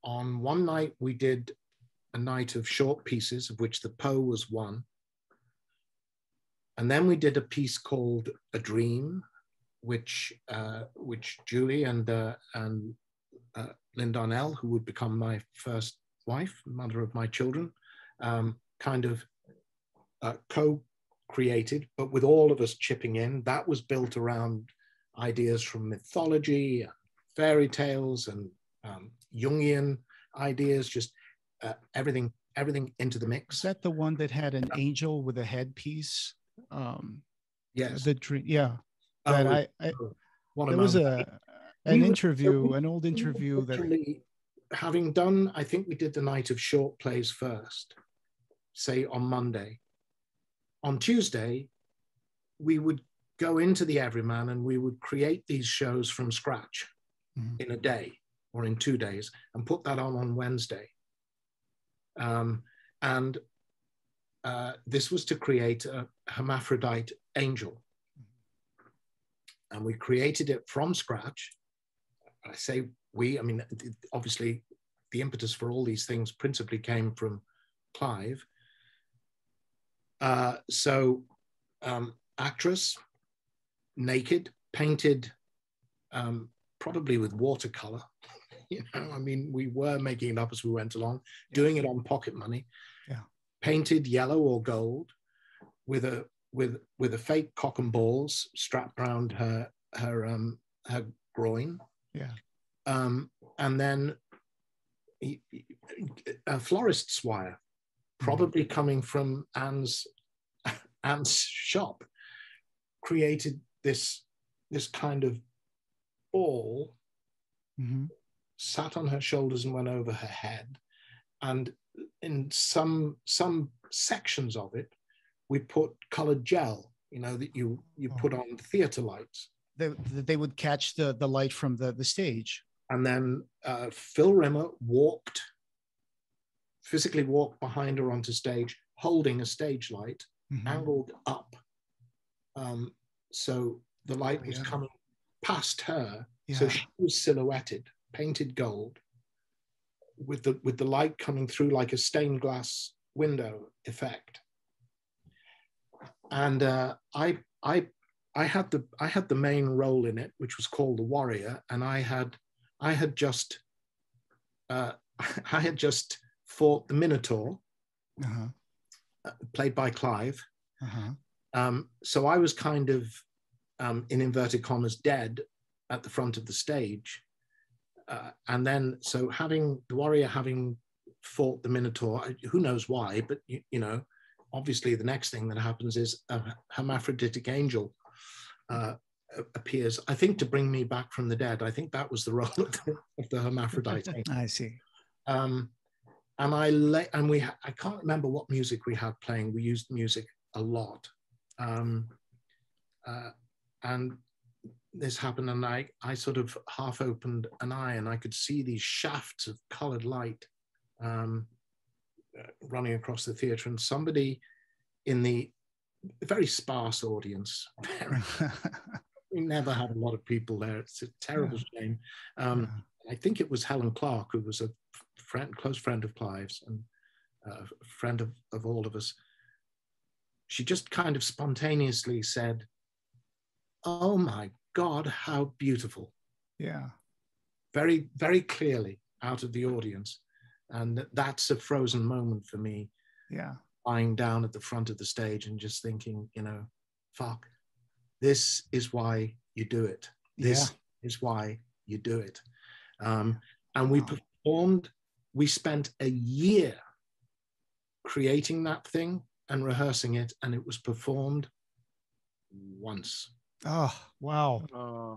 on one night we did a night of short pieces, of which the Poe was one, and then we did a piece called A Dream, which uh, which Julie and uh, and uh, Lynn Darnell, who would become my first wife, mother of my children. Um, kind of uh, co-created, but with all of us chipping in. That was built around ideas from mythology, and fairy tales, and um, Jungian ideas, just uh, everything everything into the mix. Is that the one that had an angel with a headpiece? Um, yes. The dream, yeah. That oh, I, I, there was a, an we interview, were, an old interview we that... Having done, I think we did the night of short plays first, say on Monday. On Tuesday, we would go into the Everyman and we would create these shows from scratch mm-hmm. in a day or in two days and put that on on Wednesday. Um, and uh, this was to create a hermaphrodite angel. And we created it from scratch. I say we, I mean, obviously the impetus for all these things principally came from Clive. Uh, so, um, actress, naked, painted, um, probably with watercolor. You know, I mean, we were making it up as we went along, doing it on pocket money. Yeah. Painted yellow or gold, with a with with a fake cock and balls strapped round her her um her groin. Yeah. Um, and then a florist's wire, probably mm-hmm. coming from Anne's Anne's shop, created this this kind of ball mm-hmm. sat on her shoulders and went over her head. And in some some sections of it, we put colored gel, you know, that you you put on theater lights. They, they would catch the, the light from the, the stage. And then uh, Phil Rimmer walked, physically walked behind her onto stage, holding a stage light, mm-hmm. angled up. Um, so the light was yeah. coming past her. Yeah. So she was silhouetted, painted gold, with the, with the light coming through like a stained glass window effect. And uh, I, I, I had the I had the main role in it, which was called The Warrior, and I had I had just uh, I had just fought the Minotaur, uh-huh. uh, played by Clive. Uh-huh. Um, so I was kind of um, in inverted commas dead at the front of the stage, uh, and then so having The Warrior, having fought the Minotaur, who knows why, but you, you know. Obviously, the next thing that happens is a hermaphroditic angel uh, appears, I think, to bring me back from the dead. I think that was the role of the, of the hermaphrodite. I see. Um, and I lay, and we I can't remember what music we had playing. We used music a lot. Um, uh, and this happened, and I, I sort of half opened an eye, and I could see these shafts of colored light Um, running across the theatre, and somebody in the very sparse audience, we never had a lot of people there, it's a terrible yeah. shame. Um, yeah. I think it was Helen Clark, who was a friend, close friend of Clive's and a friend of, of all of us. She just kind of spontaneously said, "Oh my God, how beautiful." Yeah. Very, very clearly out of the audience. And that's a frozen moment for me. Yeah. Lying down at the front of the stage and just thinking, you know, fuck, this is why you do it. This yeah. is why you do it. Um, and we wow. performed, we spent a year creating that thing and rehearsing it, and it was performed once. Oh, wow. Uh,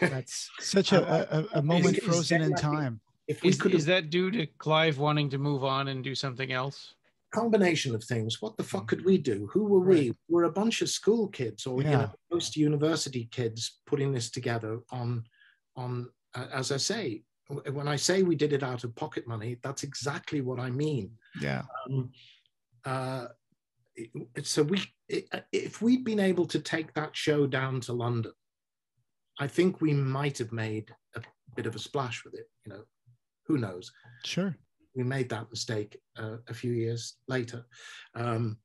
that's such a, a, a moment is, frozen is in time. If we is, is that due to Clive wanting to move on and do something else? Combination of things. What the fuck could we do? Who were right. we? We were a bunch of school kids, or yeah. you know, most university kids putting this together on, on uh, as I say, when I say we did it out of pocket money, that's exactly what I mean. Yeah. Um, uh, it, so we, it, if we'd been able to take that show down to London, I think we might have made a bit of a splash with it, you know. Who knows? Sure. We made that mistake uh, a few years later. Um,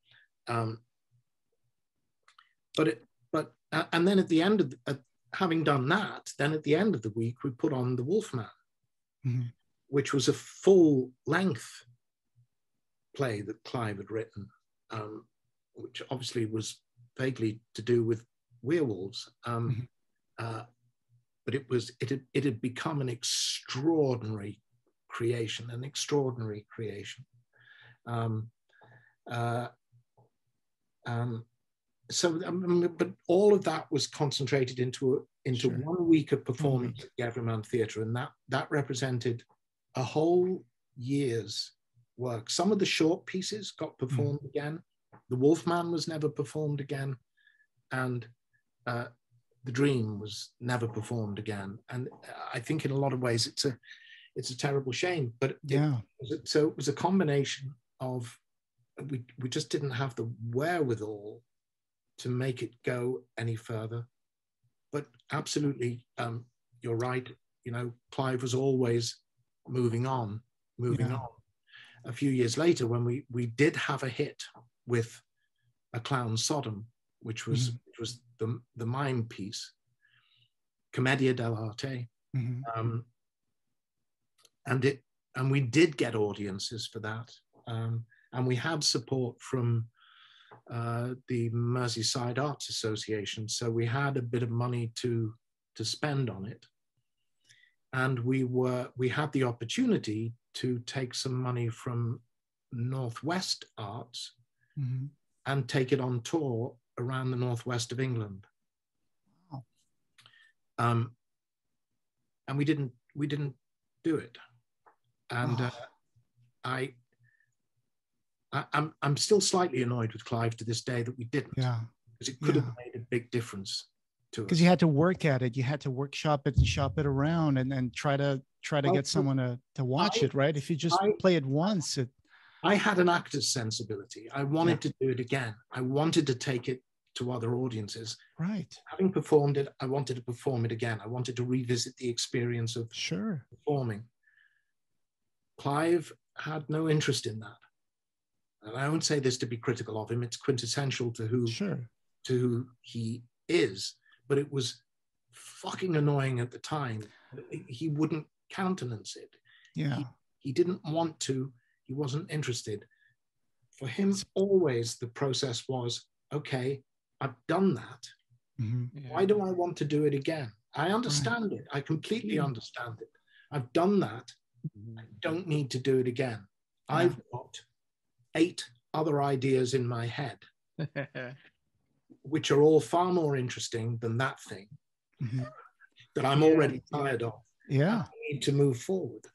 um, but, it, but uh, and then at the end of, the, uh, having done that, then at the end of the week, we put on The Wolfman, mm-hmm. which was a full length play that Clive had written, um, which obviously was vaguely to do with werewolves. Um, mm-hmm. uh, but it was, it had, it had become an extraordinary creation, an extraordinary creation. Um, uh, um, so, um, but all of that was concentrated into into sure. one week of performance mm-hmm. at the Everyman Theatre, and that that represented a whole year's work. Some of the short pieces got performed mm-hmm. again. The Wolfman was never performed again, and uh, The Dream was never performed again. And I think in a lot of ways it's a It's a terrible shame, but yeah. It, so it was a combination of we we just didn't have the wherewithal to make it go any further. But absolutely, um, you're right. You know, Clive was always moving on, moving yeah. on. A few years later, when we we did have a hit with A Clown Sodom, which was mm-hmm. which was the the mime piece, Commedia dell'arte. Mm-hmm. Um, And it, and we did get audiences for that, um, and we had support from uh, the Merseyside Arts Association. So we had a bit of money to to spend on it, and we were we had the opportunity to take some money from Northwest Arts mm-hmm. and take it on tour around the northwest of England. Wow. Um, and we didn't we didn't. do it. And oh. uh, I, I, I'm I'm still slightly annoyed with Clive to this day that we didn't, because yeah. it could yeah. have made a big difference to us. Because you had to work at it, you had to workshop it and shop it around, and and try to try to well, get someone to to watch I, it. Right? If you just I, play it once, it. I had an actor's sensibility. I wanted yeah. to do it again. I wanted to take it to other audiences. Right. Having performed it, I wanted to perform it again. I wanted to revisit the experience of sure. performing. Clive had no interest in that. And I won't say this to be critical of him. It's quintessential to who, sure. to who he is. But it was fucking annoying at the time. He wouldn't countenance it. Yeah. He, he didn't want to. He wasn't interested. For him, always the process was, okay, I've done that. Mm-hmm. yeah. Why do I want to do it again? I understand right. it. I completely mm-hmm. understand it. I've done that. Mm-hmm. I don't need to do it again. Yeah. I've got eight other ideas in my head, which are all far more interesting than that thing mm-hmm. that I'm yeah. already tired of. Yeah. I need to move forward.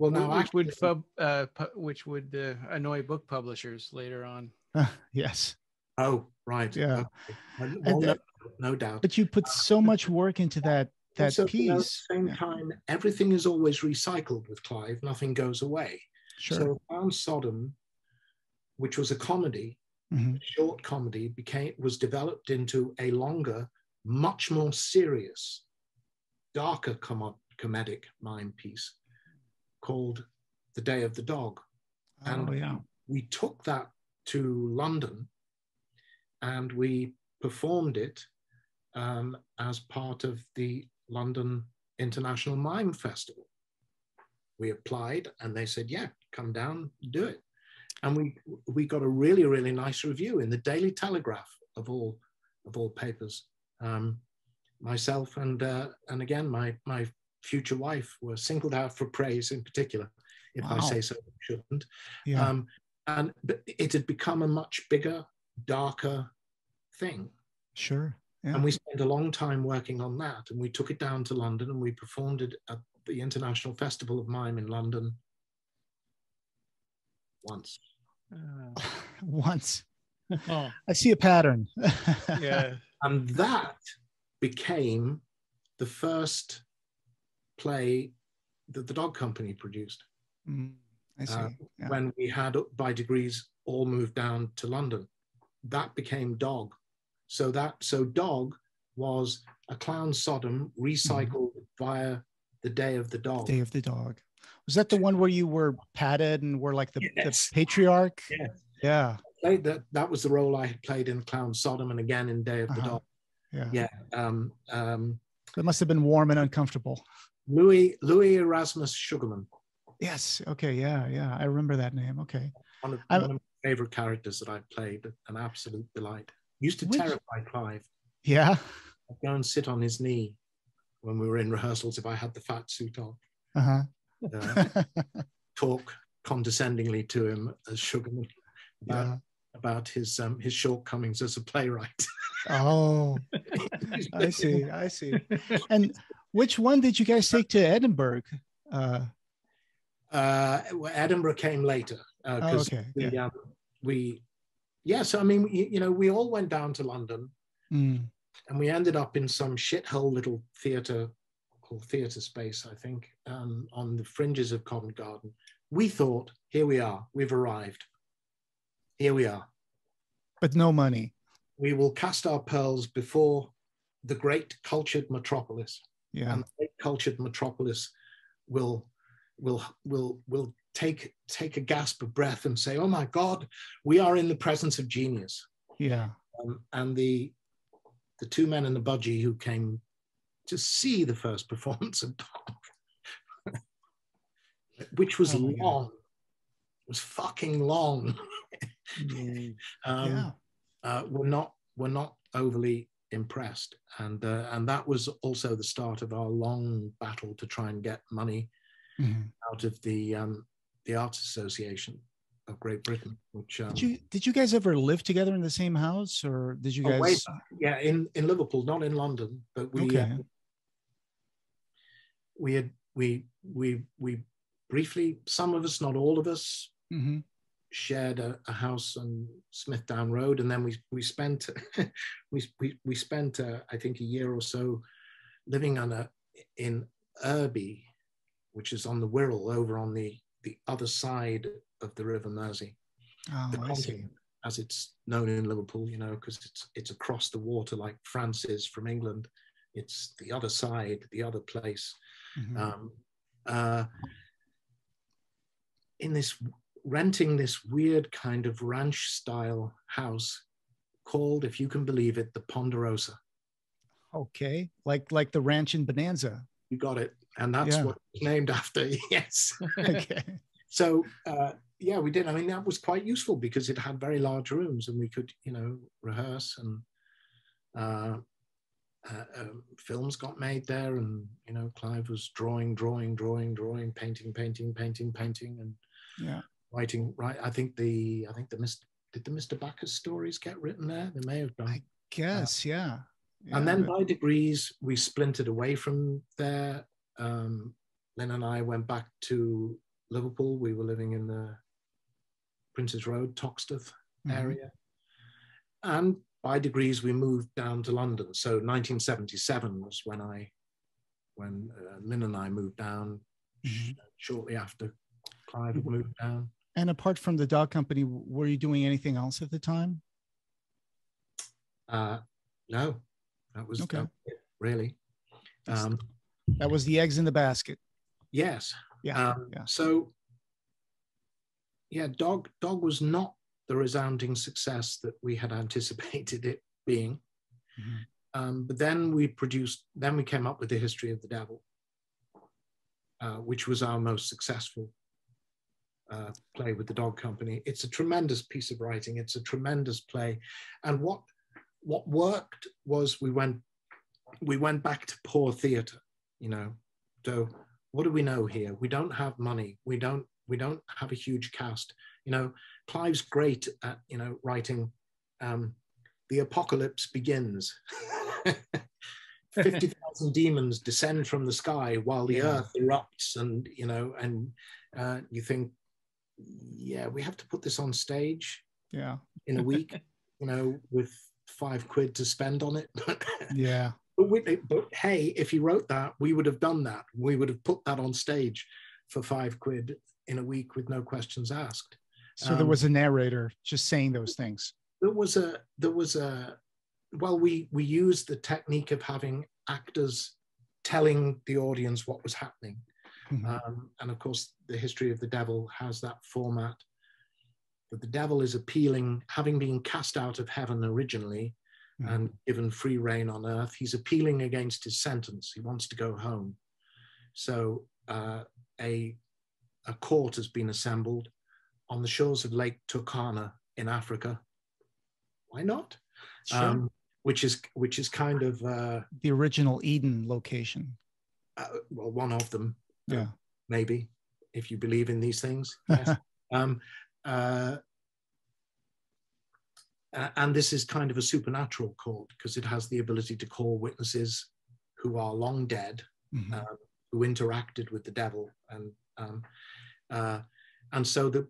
Well, now which actually, would pub, uh, pu- which would uh, annoy book publishers later on. Uh, yes. Oh, right. Yeah. Okay. Well, that, no, no doubt. But you put so much work into that that so, piece. You know, at the same yeah. time, everything is always recycled with Clive. Nothing goes away. Sure. So Found Sodom, which was a comedy, mm-hmm. a short comedy, became was developed into a longer, much more serious, darker com- comedic mind piece called The Day of the Dog. Oh, and yeah. we took that to London and we performed it um, as part of the London International Mime Festival. We applied and they said, yeah, come down, do it. And we we got a really, really nice review in the Daily Telegraph of all of all papers. Um, myself and uh, and again, my my future wife were singled out for praise in particular, if wow. I say so, I shouldn't. Yeah. Um, and but it had become a much bigger, darker thing. Sure. Yeah. And we spent a long time working on that, and we took it down to London and we performed it at the International Festival of Mime in London once. Uh, once. Oh. I see a pattern. yeah. And that became the first play that the Dog Company produced. Mm, I see. Uh, yeah. When we had, by degrees, all moved down to London, that became Dog. So that so Dog was a Clown Sodom recycled mm. via The Day of the Dog. Day of the Dog. Was that the one where you were patted and were like the, yes. the patriarch? Yes. Yeah. That that was the role I had played in Clown Sodom and again in Day of uh-huh. the Dog. Yeah. Yeah. Um, um, that must have been warm and uncomfortable. Louis Louis Erasmus Sugarman. Yes. Okay. Yeah. Yeah. I remember that name. Okay. One of, one of my favorite characters that I played. An absolute delight. Used to which, terrify Clive. Yeah. I'd go and sit on his knee when we were in rehearsals if I had the fat suit on. Uh-huh. Uh, talk condescendingly to him as Sugarman about, yeah. about his um, his shortcomings as a playwright. Oh, I see. I see. And which one did you guys take to Edinburgh? Uh, uh, well, Edinburgh came later. Uh, oh, okay. We, yeah. Um, we, yeah, so I mean, we, you know, we all went down to London mm. and we ended up in some shithole little theatre called Theatre Space, I think, um, on the fringes of Covent Garden. We thought, here we are, we've arrived. Here we are. But no money. We will cast our pearls before the great cultured metropolis. Yeah. And the great cultured metropolis will will will will take take a gasp of breath and say, oh my God, we are in the presence of genius. Yeah. Um, and the the two men in the budgie who came to see the first performance of Dog, which was oh, long. Yeah. It was fucking long. um, yeah. Uh, were not were not overly impressed, and uh, and that was also the start of our long battle to try and get money mm-hmm. out of the um, the Arts Association of Great Britain. Which um, did you did you guys ever live together in the same house, or did you guys? Wait, yeah, in in Liverpool, not in London, but we okay. uh, we had we we we briefly, some of us, not all of us, mm-hmm. shared a, a house on Smithdown Road, and then we we spent we, we we spent uh, I think a year or so living on a in Irby, which is on the Wirral, over on the the other side of the River Mersey, oh, the continent, as it's known in Liverpool, you know, because it's it's across the water like France is from England. It's the other side, the other place. Mm-hmm. um, uh, in this, renting this weird kind of ranch style house called, if you can believe it, the Ponderosa. Okay, like like the ranch in Bonanza. You got it. And that's yeah. what it's named after, yes. Okay. So, uh, yeah, we did. I mean, that was quite useful because it had very large rooms and we could, you know, rehearse, and uh, uh, um, films got made there, and, you know, Clive was drawing, drawing, drawing, drawing, painting, painting, painting, painting, and yeah. writing, right? I think the, I think the, Mister did the Mister Backus stories get written there? They may have done. I guess, uh, yeah. yeah. And then by degrees, we splintered away from there. Um, Lynn and I went back to Liverpool. We were living in the Princes Road, Toxteth area. Mm-hmm. And by degrees, we moved down to London. So nineteen seventy-seven was when I, when uh, Lynn and I moved down, mm-hmm. shortly after Clive had moved down. And apart from the Dog Company, were you doing anything else at the time? Uh, no, that was, okay. that was it, really. Um, That was the eggs in the basket. Yes. Yeah. Um, yeah. So, yeah, Dog Dog was not the resounding success that we had anticipated it being. Mm-hmm. Um, but then we produced, then we came up with The History of the Devil, uh, which was our most successful uh, play with the Dog Company. It's a tremendous piece of writing. It's a tremendous play. And what what worked was we went we went back to poor theatre. You know, so what do we know here? We don't have money. We don't. We don't have a huge cast. You know, Clive's great at you know writing. Um, the apocalypse begins. Fifty thousand demons descend from the sky while the yeah. earth erupts, and you know, and uh, you think, yeah, we have to put this on stage. Yeah, in a week, you know, with five quid to spend on it. yeah. But, we, but hey, if he wrote that, we would have done that. We would have put that on stage for five quid in a week with no questions asked. So um, there was a narrator just saying those things. There was a, there was a, well, we, we used the technique of having actors telling the audience what was happening. Mm-hmm. um, and of course, The History of the Devil has that format, that the devil is appealing, having been cast out of heaven originally, and given free rein on earth, he's appealing against his sentence. He wants to go home. So uh, a, a court has been assembled on the shores of Lake Turkana in Africa. Why not? Sure. Um, which is which is kind of... Uh, the original Eden location. Uh, well, one of them. Yeah. Uh, maybe, if you believe in these things. Yes. um, uh, Uh, and this is kind of a supernatural court because it has the ability to call witnesses who are long dead, mm-hmm. um, who interacted with the devil. And um, uh, and so the,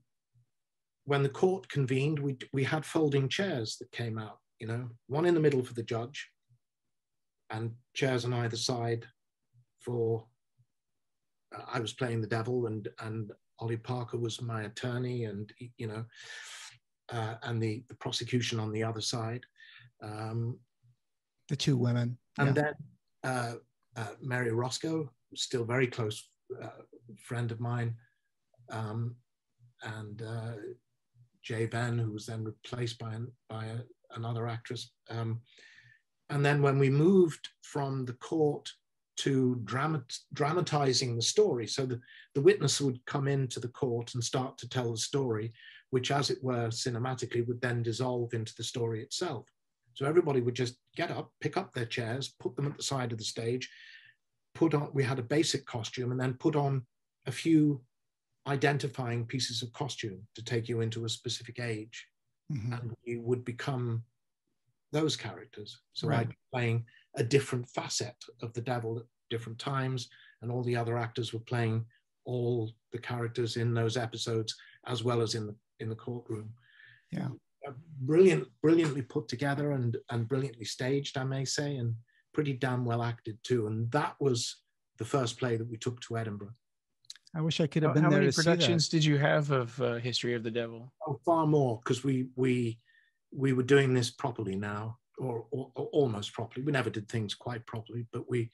when the court convened, we, we had folding chairs that came out, you know, one in the middle for the judge and chairs on either side for, uh, I was playing the devil and, and Ollie Parker was my attorney, and, you know, Uh, and the, the prosecution on the other side. Um, the two women. And yeah. then uh, uh, Mary Roscoe, still very close uh, friend of mine, um, and uh, Jay Van, who was then replaced by, an, by a, another actress. Um, and then when we moved from the court to dramat- dramatizing the story, so the, the witness would come into the court and start to tell the story, which, as it were, cinematically would then dissolve into the story itself. So everybody would just get up, pick up their chairs, put them at the side of the stage, put on, we had a basic costume, and then put on a few identifying pieces of costume to take you into a specific age. Mm-hmm. And you would become those characters. So right. I'd be playing a different facet of the devil at different times, and all the other actors were playing all the characters in those episodes, as well as in the in the courtroom. Yeah, brilliant, brilliantly put together and and brilliantly staged, I may say, and pretty damn well acted too. And that was the first play that we took to Edinburgh. I wish I could have been there. How many productions did you have of uh, History of the Devil? Oh, far more, because we we we were doing this properly now, or, or, or almost properly. We never did things quite properly, but we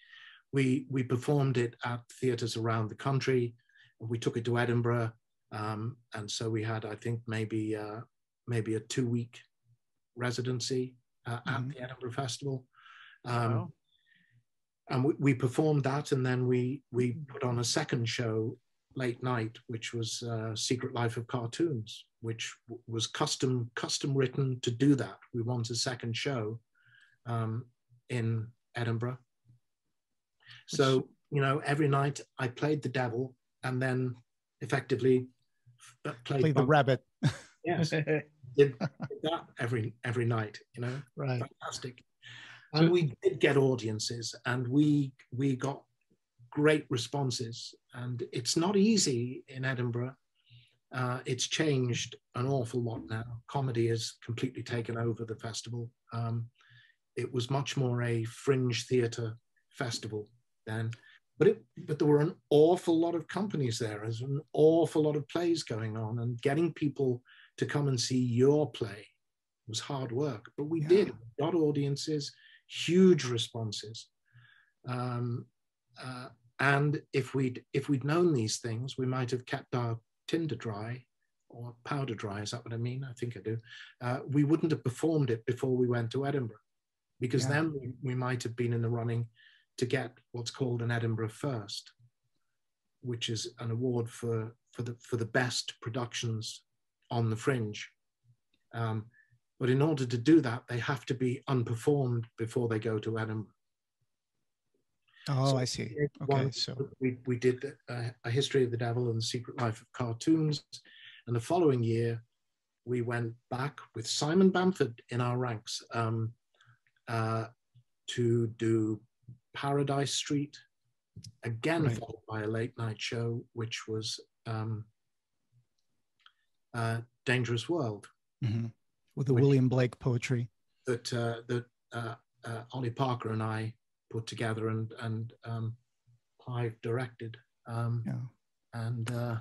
we we performed it at theatres around the country. We took it to Edinburgh, um, and so we had, I think, maybe uh, maybe a two-week residency uh, at mm-hmm. the Edinburgh Festival, um, wow. and we, we performed that, and then we we put on a second show late night, which was uh, Secret Life of Cartoons, which w was custom custom written to do that. We wanted a second show um, in Edinburgh, which... so you know, every night I played the devil. And then effectively played Play the rabbit. Yes, did, did that every every night. You know, right? Fantastic. And we did get audiences, and we we got great responses. And it's not easy in Edinburgh. Uh, it's changed an awful lot now. Comedy has completely taken over the festival. Um, it was much more a fringe theatre festival then. But, it, but there were an awful lot of companies there. There's an awful lot of plays going on, and getting people to come and see your play was hard work. But we yeah. did. We got audiences, huge responses. Um, uh, and if we'd, if we'd known these things, we might have kept our tinder dry or powder dry. Is that what I mean? I think I do. Uh, we wouldn't have performed it before we went to Edinburgh, because yeah. then we, we might have been in the running to get what's called an Edinburgh First, which is an award for for the for the best productions on the fringe. Um, but in order to do that, they have to be unperformed before they go to Edinburgh. Oh, so I see. Okay, so we we did a, a History of the Devil and the Secret Life of Cartoons, and the following year we went back with Simon Bamford in our ranks um, uh, to do Paradise Street, again right. followed by a late night show, which was um, uh, Dangerous World, mm-hmm. with the William Blake poetry that uh, that uh, uh, Ollie Parker and I put together, and and um, Clive directed, um, yeah. and uh,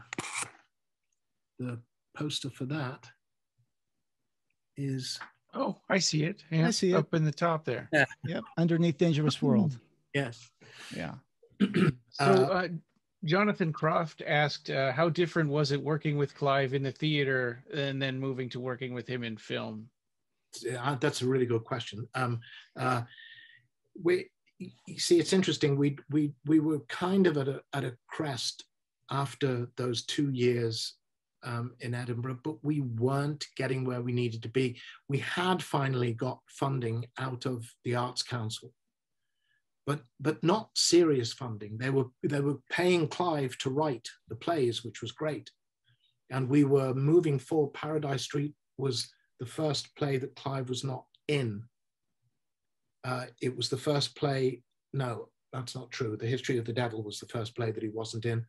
the poster for that is oh, I see it. Yeah, I see it up in the top there. Yeah. Yep, underneath Dangerous World. Yes. Yeah. So, uh, Jonathan Croft asked, uh, how different was it working with Clive in the theater and then moving to working with him in film? Yeah, that's a really good question. Um, uh, we you see, it's interesting. We we we were kind of at a at a crest after those two years um, in Edinburgh, but we weren't getting where we needed to be. We had finally got funding out of the Arts Council. But, but not serious funding. They were, they were paying Clive to write the plays, which was great. And we were moving forward. Paradise Street was the first play that Clive was not in. Uh, it was the first play, no, that's not true. The History of the Devil was the first play that he wasn't in.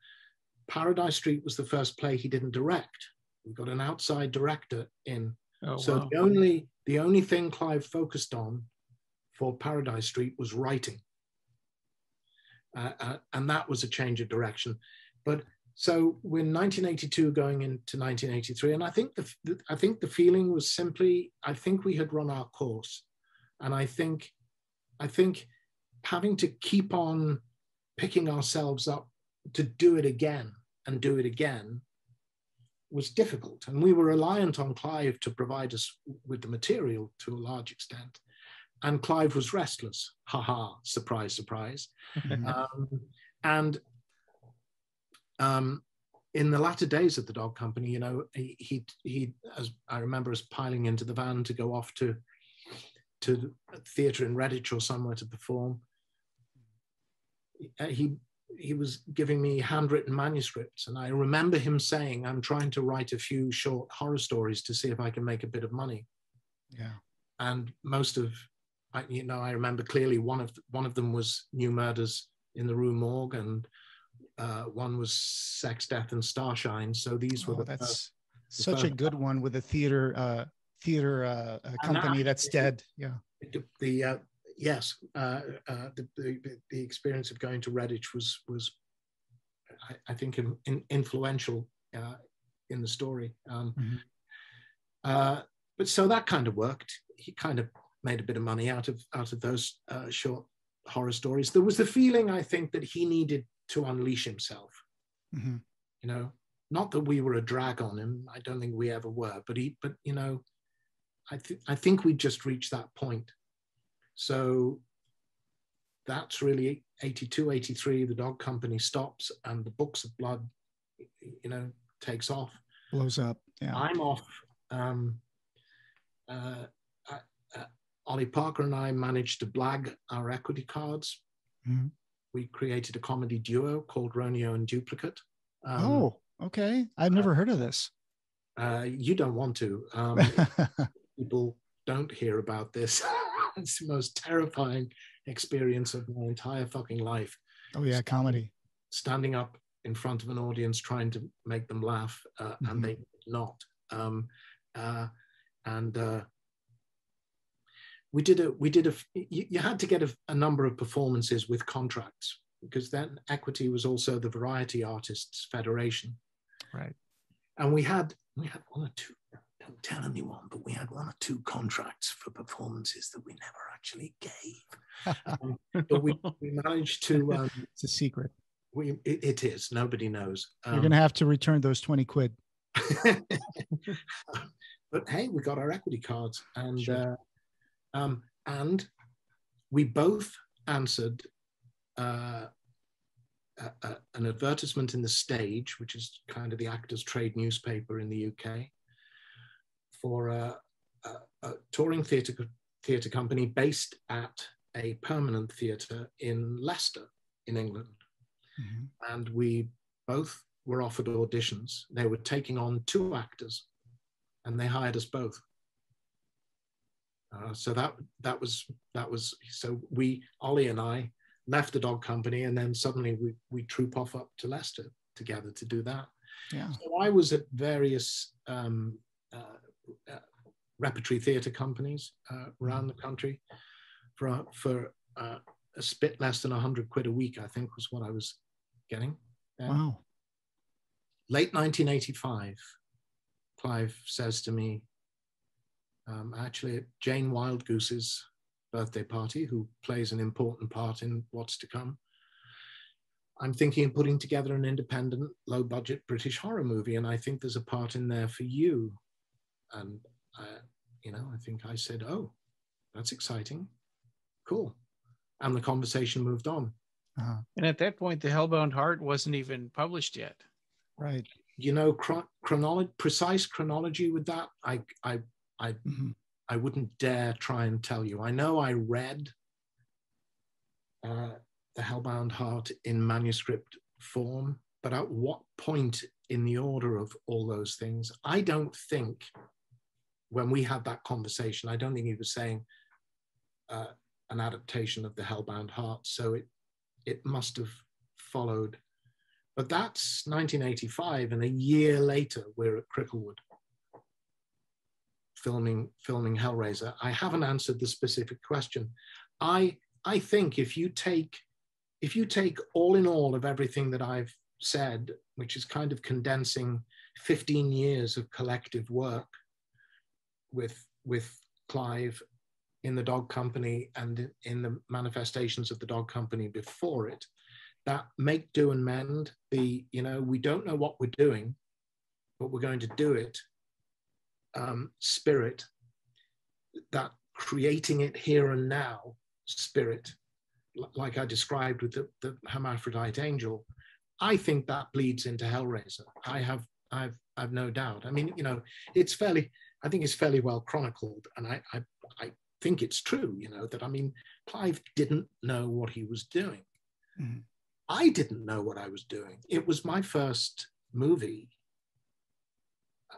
Paradise Street was the first play he didn't direct. We got an outside director in. Oh, so wow. the only, the only thing Clive focused on for Paradise Street was writing. Uh, uh, and that was a change of direction. But so we're nineteen eighty-two going into nineteen eighty-three, and I think the, the I think the feeling was simply, I think we had run our course, and I think I think having to keep on picking ourselves up to do it again and do it again was difficult, and we were reliant on Clive to provide us with the material to a large extent. And Clive was restless. Ha ha! Surprise, surprise. um, and um, in the latter days of the Dog Company, you know, he he, he as I remember us piling into the van to go off to to a theatre in Redditch or somewhere to perform. He he was giving me handwritten manuscripts, and I remember him saying, "I'm trying to write a few short horror stories to see if I can make a bit of money." Yeah, and most of I, you know, I remember clearly one of one of them was New Murders in the Rue Morgue, and Uh, one was Sex, Death, and Starshine. So these oh, were the that's first, the such first. a good one with a theater uh, theater uh, company I, that's it, dead. Yeah. It, the uh, yes, uh, uh, the, the the experience of going to Redditch was was, I, I think, in, in, influential uh, in the story. Um, mm-hmm. uh, but so that kind of worked. He kind of made a bit of money out of out of those uh, short horror stories. There was the feeling, I think, that he needed to unleash himself. Mm-hmm. You know, not that we were a drag on him. I don't think we ever were. But he, but you know, I think I think we just reached that point. So that's really eighty-two, eighty-three. The Dog Company stops, and the Books of Blood, you know, takes off, blows up. Yeah, I'm off. Um, uh, I, uh, Ollie Parker and I managed to blag our equity cards. Mm-hmm. We created a comedy duo called Romeo and Duplicate. Um, oh, okay. I've never uh, heard of this. Uh, you don't want to. Um, people don't hear about this. It's the most terrifying experience of my entire fucking life. Oh, yeah, comedy. Standing up in front of an audience trying to make them laugh, uh, mm-hmm. and they did not. Um, uh, and... Uh, We did a, we did a, you, you had to get a, a number of performances with contracts, because then Equity was also the Variety Artists Federation. Right. And we had, we had one or two, don't tell anyone, but we had one or two contracts for performances that we never actually gave. Um, but we, we managed to. Um, it's a secret. We, it, it is, nobody knows. Um, You're going to have to return those twenty quid. But hey, we got our equity cards, and, sure. uh, Um, and we both answered uh, a, a, an advertisement in The Stage, which is kind of the actors' trade newspaper in the U K, for a, a, a touring theatre theatre company based at a permanent theatre in Leicester, in England. Mm-hmm. And we both were offered auditions. They were taking on two actors, and they hired us both. Uh, so that that was that was so we Ollie and I left the Dog Company, and then suddenly we we troop off up to Leicester together to do that. Yeah. So I was at various um, uh, uh, repertory theatre companies uh, around the country for for uh, a spit less than a hundred quid a week. I think was what I was getting. Then. Wow. Late nineteen eighty-five, Clive says to me. Um, actually at Jane Wildgoose's birthday party, who plays an important part in what's to come, I'm thinking of putting together an independent, low-budget British horror movie, and I think there's a part in there for you. And, I, you know, I think I said, oh, that's exciting. Cool. And the conversation moved on. Uh-huh. And at that point, The Hellbound Heart wasn't even published yet. Right. You know, chron- chronology, precise chronology with that, I... I I, mm-hmm. I wouldn't dare try and tell you. I know I read uh, The Hellbound Heart in manuscript form, but at what point in the order of all those things? I don't think when we had that conversation, I don't think he was saying uh, an adaptation of The Hellbound Heart, so it, it must have followed. But that's nineteen eighty-five, and a year later, we're at Cricklewood. Filming, filming Hellraiser. I haven't answered the specific question. I, I think if you take, if you take all in all of everything that I've said, which is kind of condensing fifteen years of collective work with with Clive in the Dog Company and in the manifestations of the Dog Company before it, that make, do, and mend. The you know we don't know what we're doing, but we're going to do it. Um, spirit, that creating it here and now spirit, l- like I described with the, the hermaphrodite angel, I think that bleeds into Hellraiser. I have, I've, I've no doubt. I mean, you know, it's fairly, I think it's fairly well chronicled, and I, I, I think it's true. You know that I mean, Clive didn't know what he was doing. Mm-hmm. I didn't know what I was doing. It was my first movie,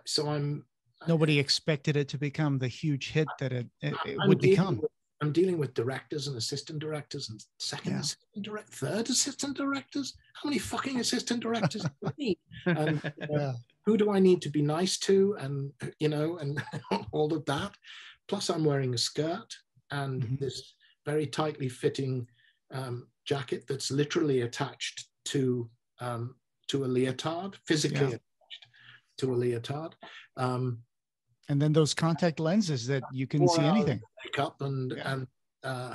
so I'm. Nobody expected it to become the huge hit that it, it, it would become. With, I'm dealing with directors and assistant directors and second yeah. assistant direct, third assistant directors. How many fucking assistant directors do I need? And uh, who do I need to be nice to? And, you know, and all of that. Plus I'm wearing a skirt and mm-hmm. this very tightly fitting um, jacket that's literally attached to, um, to a leotard, physically yeah. attached to a leotard. Um, And then those contact lenses that you couldn't see anything. Makeup and yeah. and uh,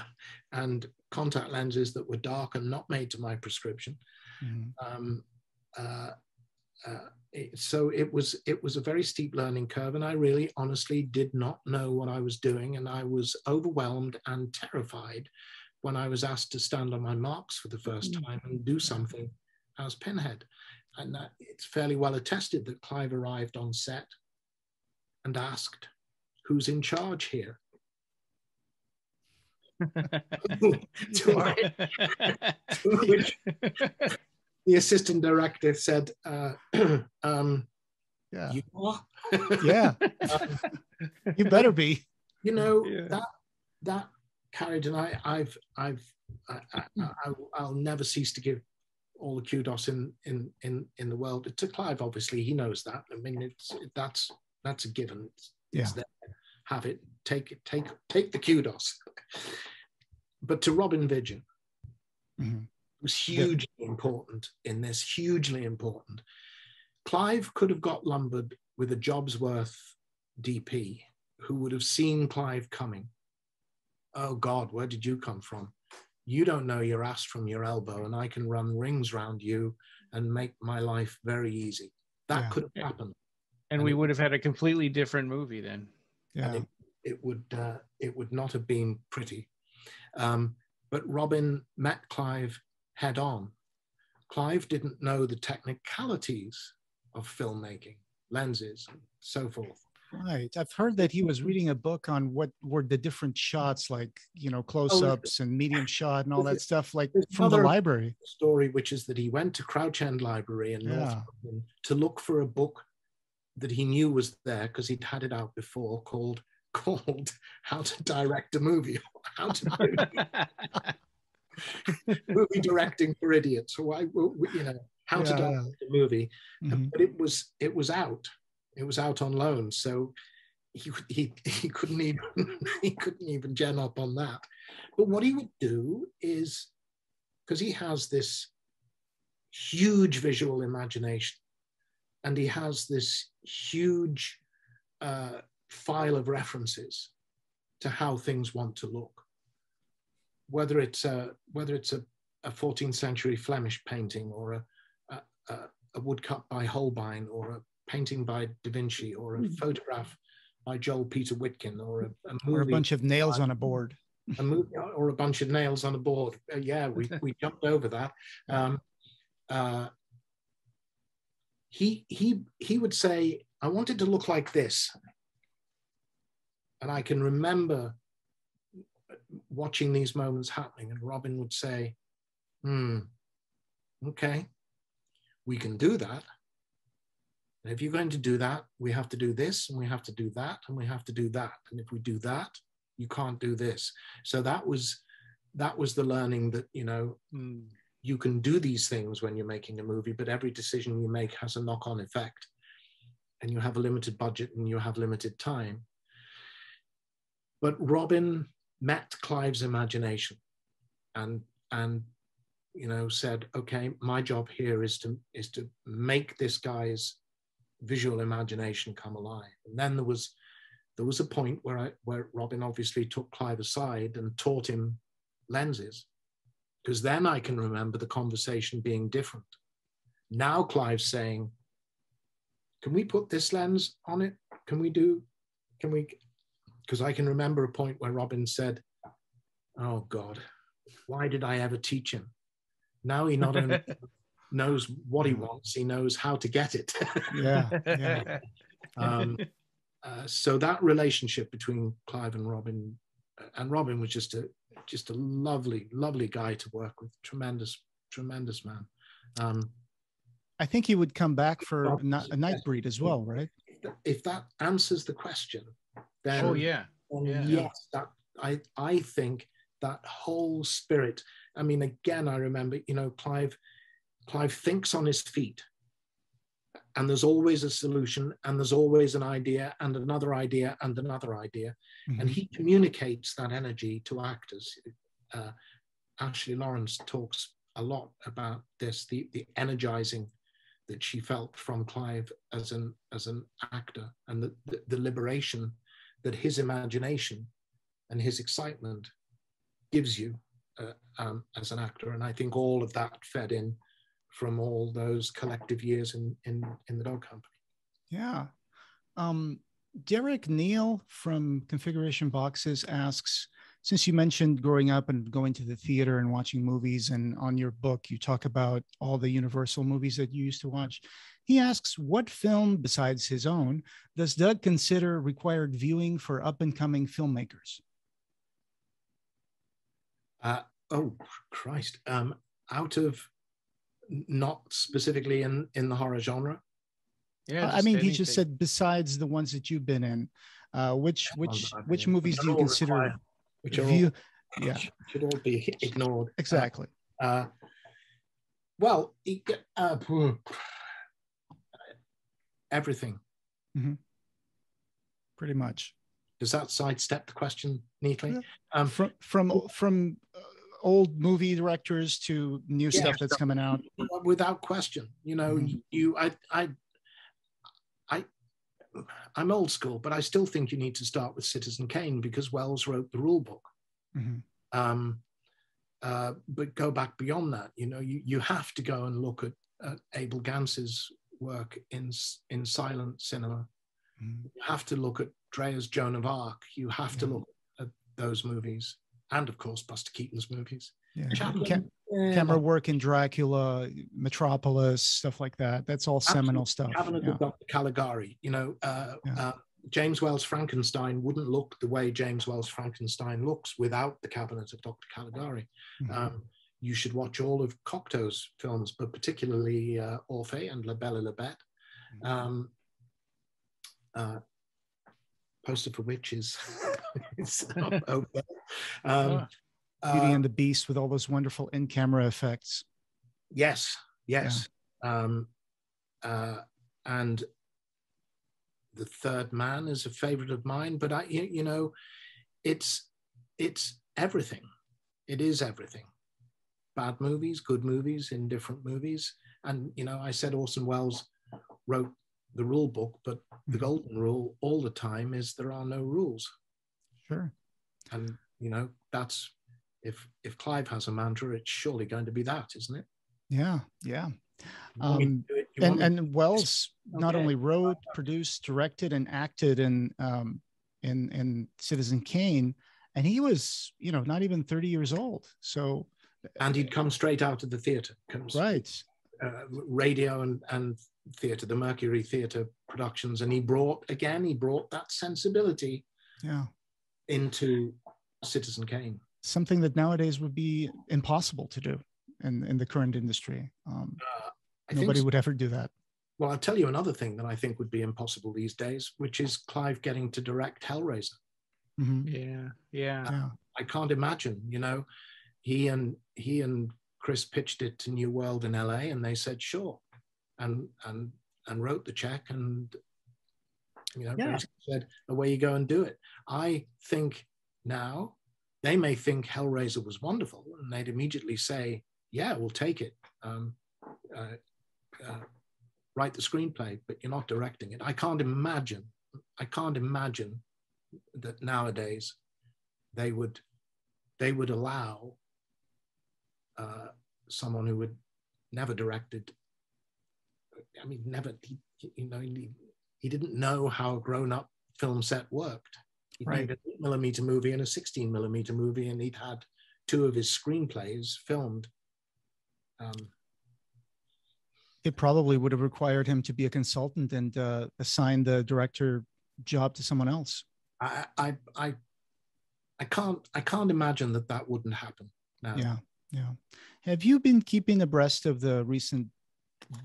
and contact lenses that were dark and not made to my prescription. Mm-hmm. um, uh, uh, it, so it was it was a very steep learning curve, and I really honestly did not know what I was doing, and I was overwhelmed and terrified when I was asked to stand on my marks for the first mm-hmm. time and do something as Pinhead. And that, it's fairly well attested that Clive arrived on set and asked, "Who's in charge here?" To our, to which the assistant director said, uh, um, "Yeah, you are? yeah, um, you better be." You know yeah. that that carriage, and I, I've, I've, I, I, I, I'll never cease to give all the kudos in in in in the world to Clive. Obviously, he knows that. I mean, it's that's that's a given. It's, yeah. it's there. Have it. Take it. Take take the kudos. But to Robin Vigil, mm-hmm. was hugely yeah. important in this. Hugely important. Clive could have got lumbered with a Jobsworth D P who would have seen Clive coming. Oh God, where did you come from? You don't know your ass from your elbow, and I can run rings round you and make my life very easy. That yeah. could have yeah. happened. And, and we would have had a completely different movie then. Yeah, it, it would uh, it would not have been pretty. Um, but Robin met Clive head on. Clive didn't know the technicalities of filmmaking, lenses, and so forth. Right. I've heard that he was reading a book on what were the different shots, like, you know, close-ups oh, and medium shot and all that stuff, like from the library. Story, which is that he went to Crouch End Library in yeah. North London to look for a book that he knew was there because he'd had it out before, called called How to Direct a Movie, or How to do Movie Directing for Idiots, or I, you know, How yeah. to Direct a Movie. Mm-hmm. But it was it was out, it was out on loan, so he he he couldn't even he couldn't even gen up on that. But what he would do is, because he has this huge visual imagination, and he has this huge uh, file of references to how things want to look. Whether it's a, whether it's a, a fourteenth century Flemish painting, or a, a, a woodcut by Holbein, or a painting by Da Vinci, or a mm-hmm. photograph by Joel Peter Witkin, or a, a movie, or a bunch of nails on a board. A movie, or a bunch of nails on a board. Uh, yeah, we, we jumped over that. Um, uh, He, he, he would say, I want it to look like this. And I can remember watching these moments happening, and Robin would say, hmm, okay, we can do that. And if you're going to do that, we have to do this, and we have to do that, and we have to do that. And if we do that, you can't do this. So that was, that was the learning that, you know, mm, you can do these things when you're making a movie, but every decision you make has a knock-on effect, and you have a limited budget and you have limited time. But Robin met Clive's imagination and, and you know, said, okay, my job here is to, is to make this guy's visual imagination come alive. And then there was, there was a point where, I, where Robin obviously took Clive aside and taught him lenses. Because then I can remember the conversation being different. Now Clive's saying, can we put this lens on it? Can we do, can we? Because I can remember a point where Robin said, oh God, why did I ever teach him? Now he not only knows what he wants, he knows how to get it. yeah. yeah. Um, uh, so that relationship between Clive and Robin, and Robin was just a, just a lovely, lovely guy to work with. Tremendous, tremendous man. Um, I think he would come back for a, a night breed as well, right? If that answers the question, then oh yeah, then yeah. yes, that I, I think that whole spirit, I mean, again, I remember, you know, Clive, Clive thinks on his feet, and there's always a solution, and there's always an idea and another idea and another idea. Mm-hmm. And he communicates that energy to actors. Uh, Ashley Lawrence talks a lot about this, the, the energizing that she felt from Clive as an, as an actor, and the, the, the liberation that his imagination and his excitement gives you uh, um, as an actor. And I think all of that fed in from all those collective years in, in, in the Dog Company. Yeah. Um, Derek Neal from Configuration Boxes asks, since you mentioned growing up and going to the theater and watching movies, and on your book, you talk about all the Universal movies that you used to watch. He asks, what film, besides his own, does Doug consider required viewing for up-and-coming filmmakers? Uh, oh, Christ. Um, out of, not specifically in, in the horror genre? Yeah, I mean, anything. He just said, besides the ones that you've been in, uh, which, which, oh, which movies do you consider... Required. Which are all, yeah. should all be ignored. Exactly. Uh, uh, well, uh, everything. Mm-hmm. Pretty much. Does that sidestep the question neatly? Yeah. Um, from from from old movie directors to new yeah, stuff that's coming out. Without question, you know, mm-hmm. you I I I. I'm old school, but I still think you need to start with Citizen Kane, because Wells wrote the rule book. Mm-hmm. um, uh, but go back beyond that. You know, you, you have to go and look at, at Abel Gance's work in, in silent cinema. Mm-hmm. You have to look at Dreyer's Joan of Arc. You have yeah. to look at those movies. And of course, Buster Keaton's movies. Yeah. Cam yeah. Camera work in Dracula, Metropolis, stuff like that. That's all Absolutely. seminal stuff. Having yeah. Doctor Caligari, you know, uh, yeah. uh, James Wells' Frankenstein wouldn't look the way James Wells' Frankenstein looks without the cabinet of Doctor Caligari. Mm-hmm. um, you should watch all of Cocteau's films, but particularly uh, Orphée and La Belle et la Bête. Mm-hmm. um, uh, poster for which is over there. Um, yeah. Beauty and the Beast, with all those wonderful in-camera effects. Yes, yes. Yeah. Um, uh, and The Third Man is a favorite of mine, but I, you, you know, it's it's everything. It is everything. Bad movies, good movies, indifferent movies. And, you know, I said Orson Welles wrote the rule book, but the golden rule all the time is there are no rules. Sure. And, you know, that's... If if Clive has a mantra, it's surely going to be that, isn't it? Yeah, yeah. Um, it, and and Wells not okay. only wrote, produced, directed, and acted in um, in in Citizen Kane, and he was you know not even thirty years old. So, and he'd come straight out of the theater, comes, right? Uh, radio and and theater, the Mercury Theater productions, and he brought again he brought that sensibility, yeah, into Citizen Kane. Something that nowadays would be impossible to do in, in the current industry. Um, uh, nobody so. would ever do that. Well, I'll tell you another thing that I think would be impossible these days, which is Clive getting to direct Hellraiser. Mm-hmm. Yeah, yeah. Uh, yeah. I can't imagine, you know, he and he and Chris pitched it to New World in L A, and they said, sure, and, and, and wrote the check, and, you know, yeah. said, away you go and do it. I think now, they may think Hellraiser was wonderful, and they'd immediately say, yeah, we'll take it. Um, uh, uh, write the screenplay, but you're not directing it. I can't imagine, I can't imagine that nowadays they would, they would allow uh, someone who had never directed, I mean, never, he, you know, he, he didn't know how a grown-up film set worked. He'd right. made an eight millimeter movie and a sixteen millimeter movie, and he'd had two of his screenplays filmed. Um, it probably would have required him to be a consultant and uh, assign the director job to someone else. I, I, I, I can't, I can't imagine that that wouldn't happen now. Yeah, yeah. Have you been keeping abreast of the recent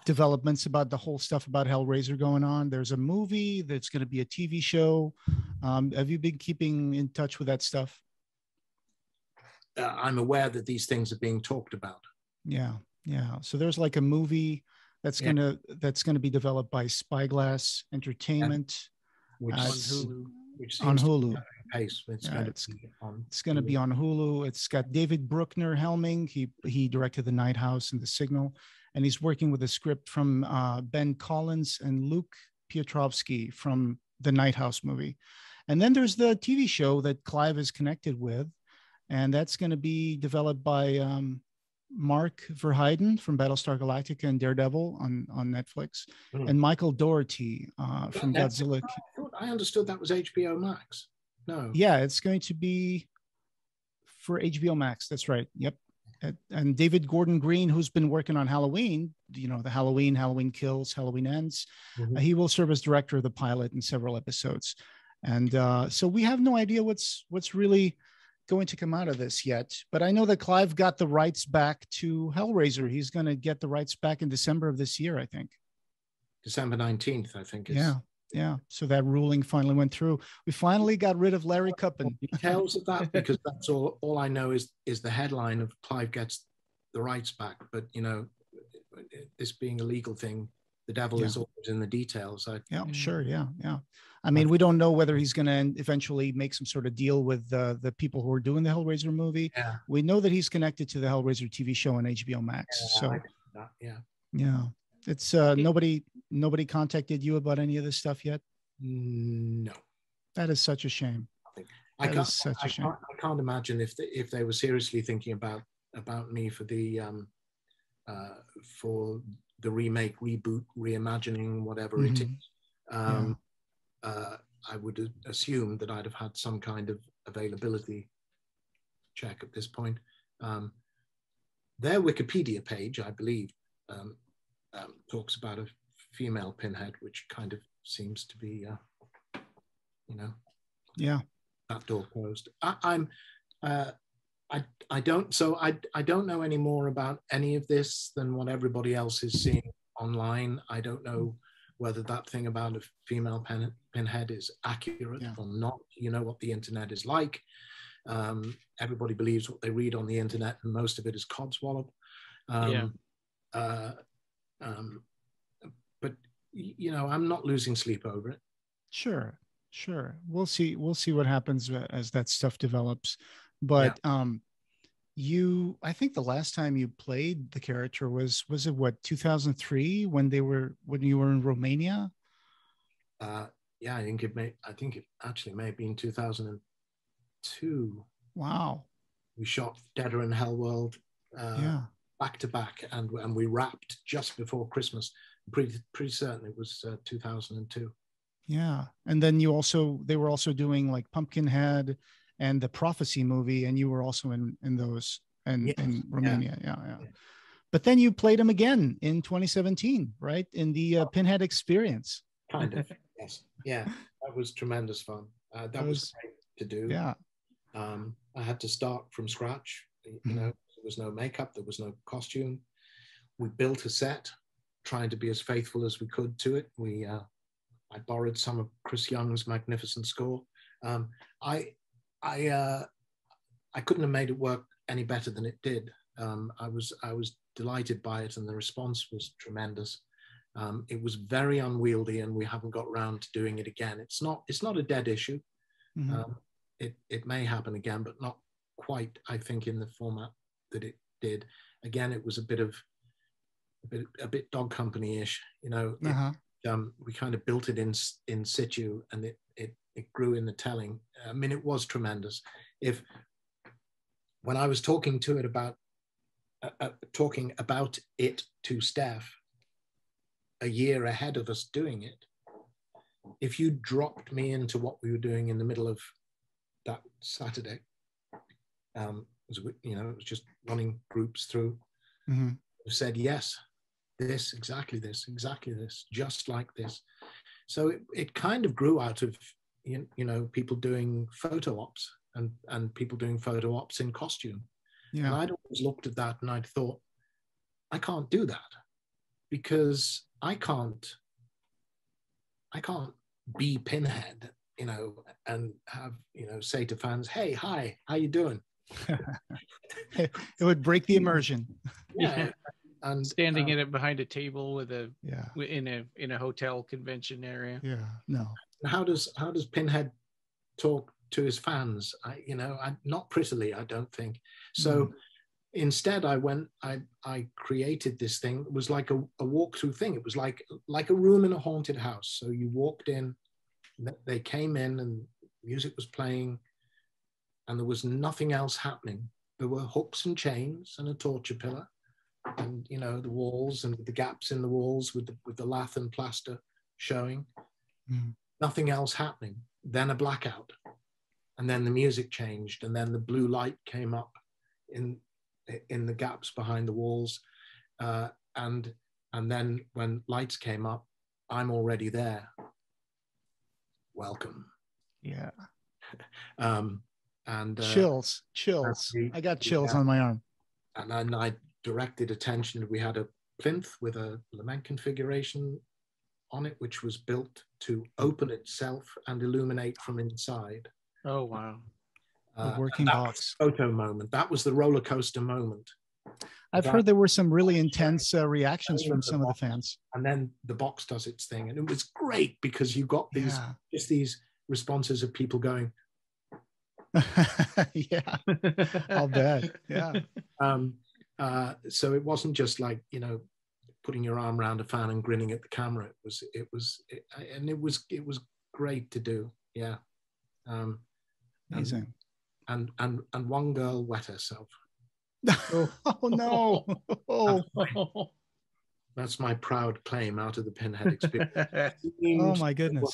developments about the whole stuff about Hellraiser going on? There's a movie that's going to be a T V show. Um, have you been keeping in touch with that stuff? uh, I'm aware that these things are being talked about. Yeah, yeah. So there's like a movie that's yeah. gonna that's gonna be developed by Spyglass Entertainment, yeah. which uh, on Hulu. Which on Hulu. To pace. It's, yeah, gonna it's, on it's gonna Hulu. be on Hulu. It's got David Bruckner helming. He he directed The Night House and The Signal, and he's working with a script from uh, Ben Collins and Luke Piotrowski from the Night House movie. And then there's the T V show that Clive is connected with, and that's going to be developed by um, Mark Verheiden from Battlestar Galactica and Daredevil on, on Netflix, mm. and Michael Dougherty uh, from that's, Godzilla. I, thought, I understood that was H B O Max. No. Yeah, it's going to be for H B O Max. That's right. Yep. And David Gordon Green, who's been working on Halloween, you know, the Halloween, Halloween Kills, Halloween Ends, mm-hmm. uh, he will serve as director of the pilot in several episodes. And uh, so we have no idea what's what's really going to come out of this yet. But I know that Clive got the rights back to Hellraiser. He's going to get the rights back in December of this year, I think. December nineteenth, I think. Is... Yeah, yeah. So that ruling finally went through. We finally got rid of Larry Kuppen. Details of that, because that's all, all I know is, is the headline of Clive gets the rights back. But, you know, this being a legal thing, the devil yeah. is always in the details. I, yeah, sure. Yeah, yeah. I mean, we don't know whether he's going to eventually make some sort of deal with uh, the people who are doing the Hellraiser movie. Yeah. We know that he's connected to the Hellraiser T V show on H B O Max. Yeah, so, that, yeah, yeah. It's uh, nobody. Nobody contacted you about any of this stuff yet. No, that is such a shame. I that is such I a shame. Can't, I can't imagine if they, if they were seriously thinking about about me for the um, uh, for. the remake, reboot, reimagining, whatever mm-hmm. it is, um, yeah. uh, I would assume that I'd have had some kind of availability check at this point. Um, their Wikipedia page, I believe, um, um, talks about a female Pinhead, which kind of seems to be, uh, you know, yeah, that door closed. I, I'm, uh, I, I don't so I I don't know any more about any of this than what everybody else is seeing online. I don't know whether that thing about a female pin, pinhead is accurate yeah. or not. You know what the internet is like. Um, everybody believes what they read on the internet, and most of it is codswallop. Um, yeah. Uh, um, but you know, I'm not losing sleep over it. Sure, sure. We'll see. We'll see what happens as that stuff develops. But yeah. um, you, I think the last time you played the character was, was it what, two thousand three when they were, when you were in Romania? Uh, yeah, I think it may, I think it actually may have been two thousand two. Wow. We shot Deader and Hellworld uh, yeah. back to back, and, and we wrapped just before Christmas. Pretty, pretty certain it was uh, two thousand two. Yeah. And then you also, they were also doing like Pumpkinhead and the Prophecy movie, and you were also in in those and yes. in Romania, yeah. Yeah, yeah, yeah. But then you played him again in twenty seventeen, right? In the uh, oh. Pinhead Experience. Kind of, yes, yeah. That was tremendous fun. Uh, that, that was, was great to do. Yeah, um, I had to start from scratch. You know, mm-hmm. there was no makeup, there was no costume. We built a set, trying to be as faithful as we could to it. We, uh, I borrowed some of Chris Young's magnificent score. Um, I. I uh, I couldn't have made it work any better than it did. Um, I was I was delighted by it, and the response was tremendous. Um, it was very unwieldy, and we haven't got round to doing it again. It's not it's not a dead issue. Mm-hmm. Um, it it may happen again, but not quite. I think in the format that it did. Again, it was a bit of a bit, a bit dog company-ish. You know, uh-huh. it, um, we kind of built it in in situ, and it it. It grew in the telling. I mean, it was tremendous. If when I was talking to it about uh, uh, talking about it to staff a year ahead of us doing it, if you dropped me into what we were doing in the middle of that Saturday, um, was, you know, it was just running groups through. Mm-hmm. Said yes, this exactly this exactly this just like this. So it it kind of grew out of. You know, people doing photo ops and, and people doing photo ops in costume. Yeah. And I'd always looked at that and I'd thought, I can't do that because I can't, I can't be Pinhead, you know, and have, you know, say to fans, hey, hi, how you doing? it, it would break the immersion. Yeah. And standing um, in it behind a table with a yeah in a in a hotel convention area. Yeah. No. How does how does Pinhead talk to his fans? I you know I, not prettily, I don't think. So mm. instead, I went I I created this thing. It was like a, a walkthrough thing. It was like like a room in a haunted house. So you walked in, they came in, and music was playing, and there was nothing else happening. There were hooks and chains and a torture pillar, and you know the walls and the gaps in the walls with the, with the lath and plaster showing. Mm. Nothing else happening. Then a blackout, and then the music changed, and then the blue light came up in in the gaps behind the walls, uh, and and then when lights came up, I'm already there. Welcome. Yeah. Um, and uh, chills, chills. The, I got chills yeah. on my arm. And then I directed attention. We had a plinth with a lament configuration on it, which was built to open itself and illuminate from inside. Oh wow! Uh, a working box. Photo moment. That was the roller coaster moment. I've that, heard there were some really intense uh, reactions from some of the fans. And then the box does its thing, and it was great because you got these yeah. just these responses of people going, "Yeah, I'll bet." Yeah. Um, uh, so it wasn't just like you know. putting your arm around a fan and grinning at the camera. It was, it was, it, and it was, it was great to do. Yeah. Um, Amazing. And, and, and one girl wet herself. Oh, oh no. Oh. That's, my, that's my proud claim out of the Pinhead experience. Oh my goodness.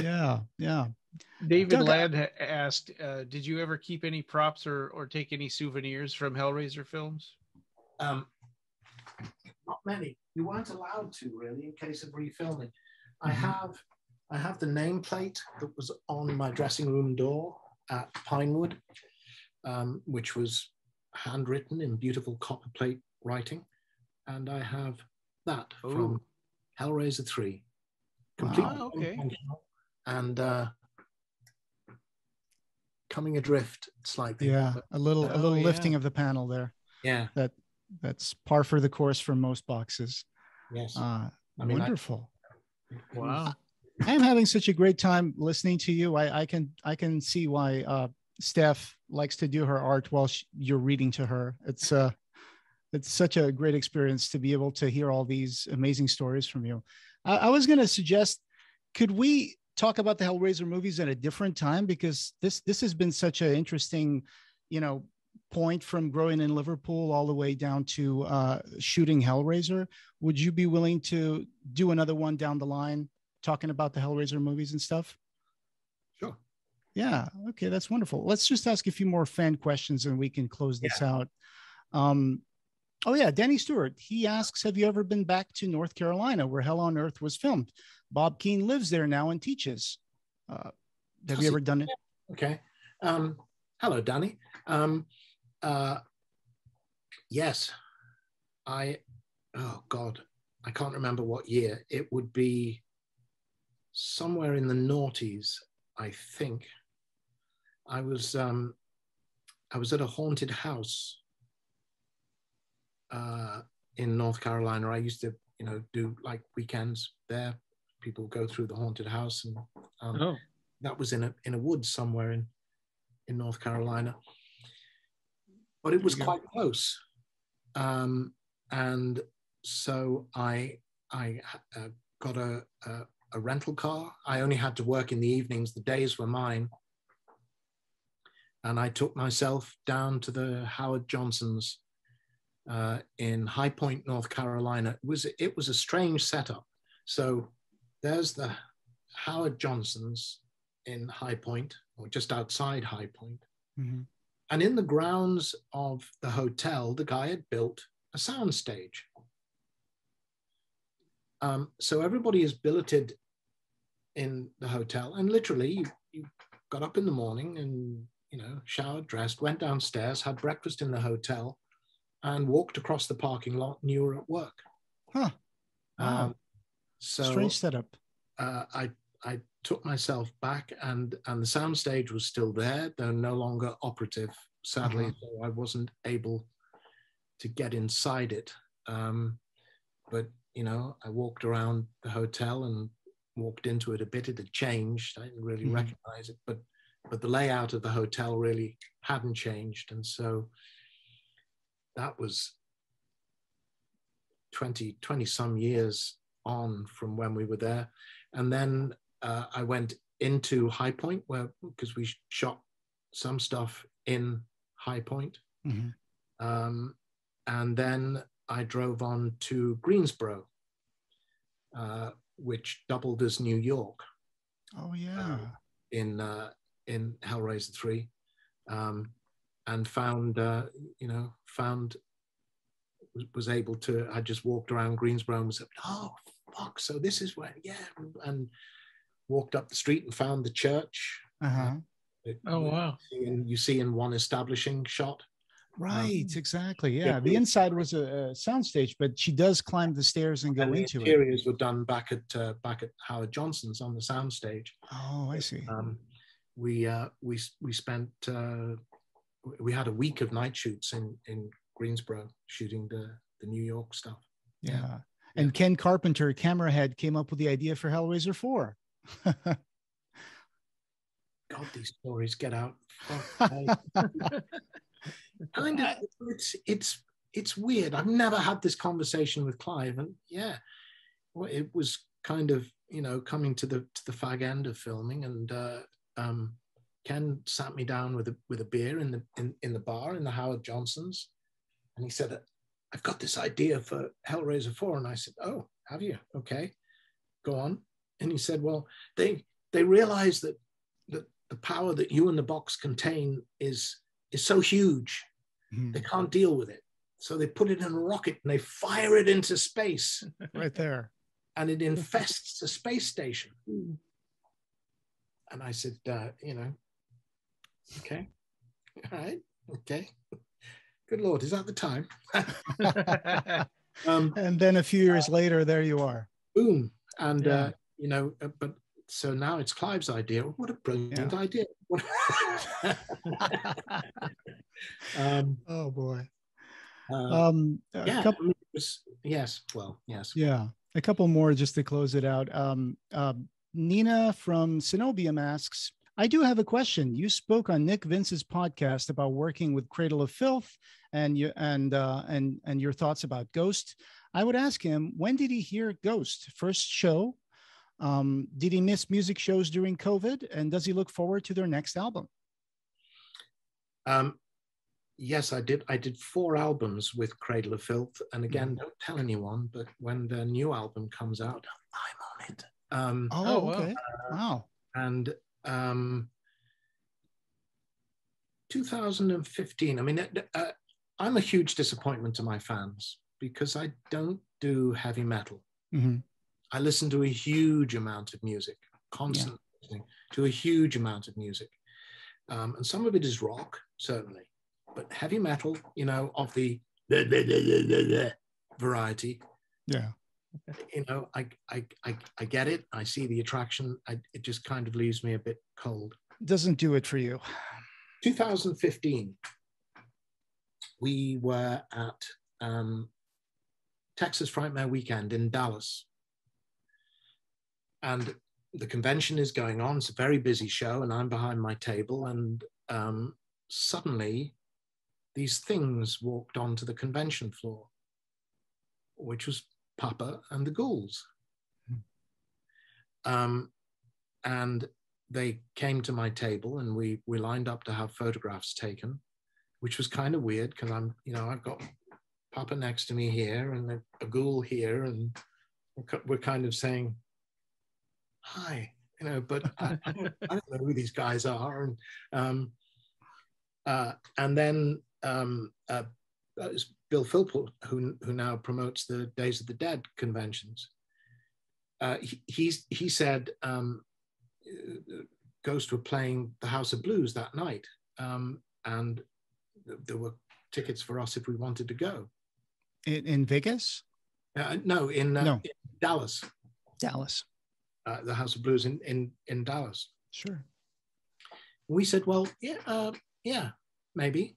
Yeah. Yeah. David Doug, Ladd asked, uh, did you ever keep any props or, or take any souvenirs from Hellraiser films? Um, Not many. You weren't allowed to really in case of refilming. Mm-hmm. I have I have the nameplate that was on my dressing room door at Pinewood, um, which was handwritten in beautiful copperplate writing. And I have that Ooh. from Hellraiser three. Completely wow, okay. And uh coming adrift slightly. Yeah, but, a little uh, a little oh, lifting yeah. of the panel there. Yeah. That That's par for the course for most boxes. Yes. Uh, I mean, wonderful. I, wow. I am having such a great time listening to you. I, I can I can see why uh, Steph likes to do her art while she, you're reading to her. It's uh, it's such a great experience to be able to hear all these amazing stories from you. I, I was going to suggest, could we talk about the Hellraiser movies at a different time? Because this this has been such an interesting, you know, point from growing in Liverpool all the way down to uh, shooting Hellraiser. Would you be willing to do another one down the line talking about the Hellraiser movies and stuff? Sure. Yeah. Okay. That's wonderful. Let's just ask a few more fan questions and we can close this yeah. out. Um, oh yeah. Danny Stewart, he asks, have you ever been back to North Carolina where Hell on Earth was filmed? Bob Keane lives there now and teaches. Uh, have you ever done it? Okay. Um, hello, Danny. Um, Uh, yes, I, oh God, I can't remember what year. It would be somewhere in the noughties, I think. I was, um, I was at a haunted house uh, in North Carolina. I used to, you know, do like weekends there. People go through the haunted house, and um, oh. that was in a, in a woods somewhere in, in North Carolina. But it was quite close, um, and so I I uh, got a, a a rental car. I only had to work in the evenings; the days were mine. And I took myself down to the Howard Johnson's uh, in High Point, North Carolina. It was it was a strange setup. So there's the Howard Johnson's in High Point, or just outside High Point. Mm-hmm. And in the grounds of the hotel, the guy had built a soundstage. Um, so everybody is billeted in the hotel, and literally you, you got up in the morning and, you know, showered, dressed, went downstairs, had breakfast in the hotel, and walked across the parking lot, and you were at work. Huh. Wow. Um, so strange setup. Uh, I I took myself back, and and the soundstage was still there, though no longer operative, sadly. Mm-hmm. So I wasn't able to get inside it. Um, but you know, I walked around the hotel and walked into it a bit. It had changed. I didn't really mm-hmm. recognize it, but but the layout of the hotel really hadn't changed, and so that was twenty, twenty some years on from when we were there. And then uh, I went into High Point, where, because we shot some stuff in High Point. Mm-hmm. Um, and then I drove on to Greensboro, uh, which doubled as New York. Oh yeah. Uh, in uh, in Hellraiser three, um, and found uh, you know found. was able to, I just walked around Greensboro and was like, oh, fuck, so this is where, yeah, and walked up the street and found the church. Uh-huh. It, oh, wow. And you see in one establishing shot. Right, um, exactly, yeah. yeah. The inside was a, a soundstage, but she does climb the stairs and go and into it. The interiors were done back at uh, back at Howard Johnson's on the soundstage. Oh, I see. Um, we, uh, we, we spent, uh, we had a week of night shoots in, in Greensboro, shooting the the New York stuff. Yeah. yeah. And Ken Carpenter, camera head, came up with the idea for Hellraiser four. God, these stories get out. kind of, it's it's it's weird. I've never had this conversation with Clive, and yeah, well, it was kind of, you know, coming to the to the fag end of filming, and uh, um, Ken sat me down with a with a beer in the in, in the bar in the Howard Johnson's. And he said, I've got this idea for Hellraiser four. And I said, oh, have you? Okay, go on. And he said, well, they they realize that, that the power that you and the box contain is, is so huge, mm-hmm. they can't deal with it. So they put it in a rocket and they fire it into space. Right there. And it infests the space station. Mm-hmm. And I said, uh, you know, okay, all right, okay. Good Lord, is that the time? um, and then a few years uh, later, there you are. Boom. And, yeah. uh, you know, uh, but so now it's Clive's idea. What a brilliant yeah. idea. um, oh, boy. Uh, um, yeah, a couple, yes. Well, yes. Yeah. A couple more just to close it out. Um, uh, Nina from Zenobia asks, I do have a question. You spoke on Nick Vince's podcast about working with Cradle of Filth, and you, and uh, and and your thoughts about Ghost. I would ask him, when did he hear Ghost? First show? Um, did he miss music shows during COVID? And does he look forward to their next album? Um, yes, I did. I did four albums with Cradle of Filth, and again, don't tell anyone. But when their new album comes out, I'm on it. Um, oh, okay. Uh, wow. And um two thousand fifteen, I mean uh, I'm a huge disappointment to my fans because I don't do heavy metal. Mm-hmm. I listen to a huge amount of music, constantly yeah. listening to a huge amount of music, um, and some of it is rock certainly, but heavy metal, you know, of the blah, blah, blah, blah, blah, blah variety. Yeah. You know, I, I I I get it. I see the attraction. I, it just kind of leaves me a bit cold. Doesn't do it for you. twenty fifteen, we were at um, Texas Frightmare Weekend in Dallas, and the convention is going on. It's a very busy show, and I'm behind my table, and um, suddenly, these things walked onto the convention floor, which was Papa and the Ghouls. Um, and they came to my table, and we we lined up to have photographs taken, which was kind of weird because I'm, you know, I've got Papa next to me here and a, a ghoul here, and we're kind of saying hi, you know, but I, I, don't, I don't know who these guys are. And um, uh, and then um, uh, that was Bill Philpott, who, who now promotes the Days of the Dead conventions. Uh, he, he's, he said um, Ghost were playing the House of Blues that night, um, and th there were tickets for us if we wanted to go. In, in Vegas? Uh, no, in, uh, no, in Dallas. Dallas. uh, the House of Blues in, in, in Dallas. Sure. We said, well, yeah, uh, yeah, maybe.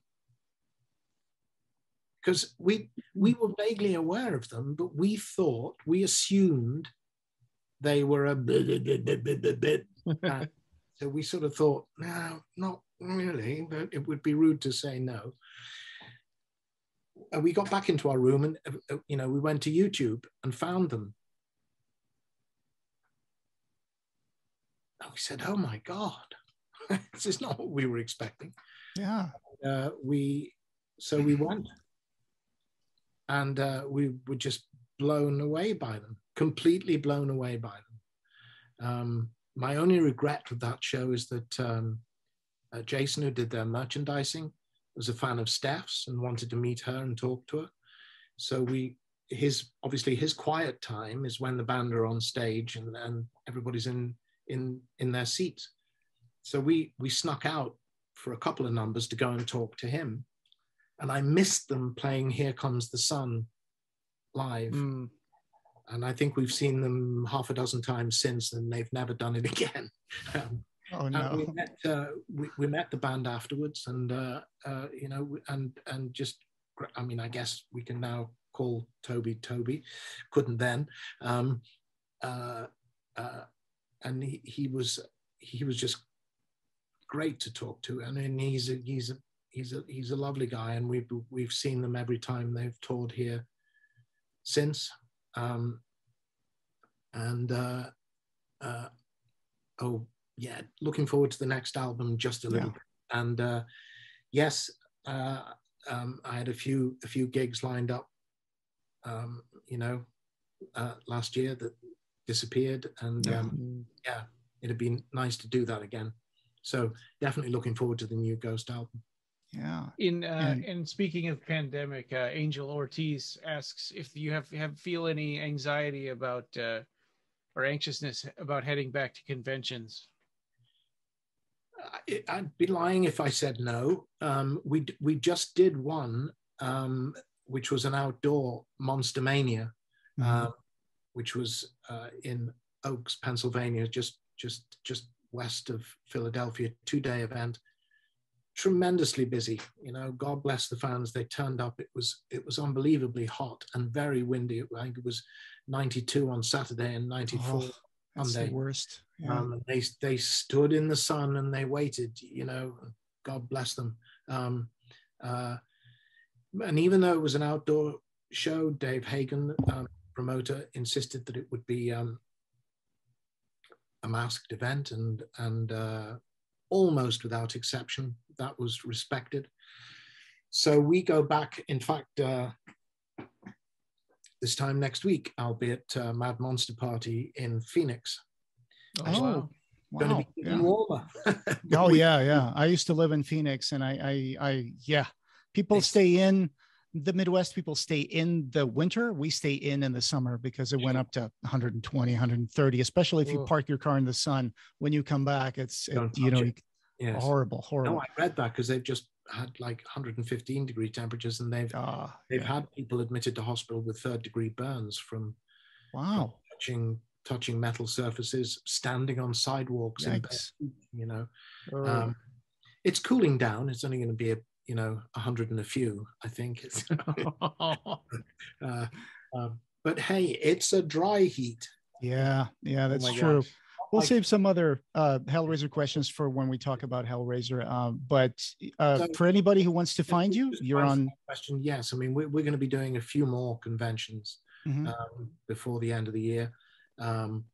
Because we, we were vaguely aware of them, but we thought, we assumed they were a bit, bit, bit, bit, bit. Uh, so we sort of thought, no, not really, but it would be rude to say no. And we got back into our room and, uh, you know, we went to YouTube and found them. And we said, oh my God, this is not what we were expecting. Yeah. Uh, we, so we went. And uh, we were just blown away by them, completely blown away by them. Um, my only regret with that show is that um, uh, Jason, who did their merchandising, was a fan of Steph's and wanted to meet her and talk to her. So we, his obviously his quiet time is when the band are on stage and, and everybody's in in in their seats. So we we snuck out for a couple of numbers to go and talk to him. And I missed them playing Here Comes the Sun live. Mm. And I think we've seen them half a dozen times since, and they've never done it again. Um, oh, no. We met, uh, we, we met the band afterwards, and, uh, uh, you know, and, and just, I mean, I guess we can now call Toby Toby. Couldn't then. Um, uh, uh, and he, he was he was just great to talk to. I mean, he's a, he's a, He's a, he's a lovely guy, and we've, we've seen them every time they've toured here since. Um, and, uh, uh, oh, yeah, looking forward to the next album just a little yeah. bit. And, uh, yes, uh, um, I had a few, a few gigs lined up, um, you know, uh, last year that disappeared. And, yeah. Um, yeah, it'd be nice to do that again. So definitely looking forward to the new Ghost album. Yeah. In uh, yeah. And speaking of pandemic, uh, Angel Ortiz asks if you have, have feel any anxiety about uh, or anxiousness about heading back to conventions. I, I'd be lying if I said no. Um, we we just did one, um, which was an outdoor Monstermania, mm-hmm. uh, which was uh, in Oaks, Pennsylvania, just just just west of Philadelphia, two day event. Tremendously busy, you know, God bless the fans. They turned up. It was it was unbelievably hot and very windy. I think it was ninety-two on Saturday and ninety-four oh, that's Sunday. The worst. Yeah. Um, they they stood in the sun and they waited, you know, God bless them. Um, uh, and even though it was an outdoor show, Dave Hagan, um, promoter, insisted that it would be um, a masked event, and and uh, almost without exception, that was respected. So we go back, in fact, uh, this time next week, albeit uh, Mad Monster Party in Phoenix. Oh, wow. Going to be even warmer. Oh, yeah, yeah. I used to live in Phoenix, and I, I, I yeah. People stay in, the Midwest people stay in the winter. We stay in in the summer because it went up to one hundred twenty, one hundred thirty, especially if you park your car in the sun. When you come back, it's, it, you know, it. Yes. Horrible, horrible. No, I read that because they've just had like one hundred fifteen degree temperatures, and they've oh, they've yeah. had people admitted to hospital with third degree burns from wow from touching touching metal surfaces, standing on sidewalks. Yikes. In bed, you know, oh. um, it's cooling down. It's only going to be a you know a hundred and a few, I think. It's, uh, uh, but hey, it's a dry heat. Yeah, yeah, that's oh true. Gosh. We'll save some other uh, Hellraiser questions for when we talk about Hellraiser. Uh, but uh, so, for anybody who wants to find you, you're on. Question. Yes, I mean we're, we're going to be doing a few more conventions mm-hmm. um, before the end of the year. Um,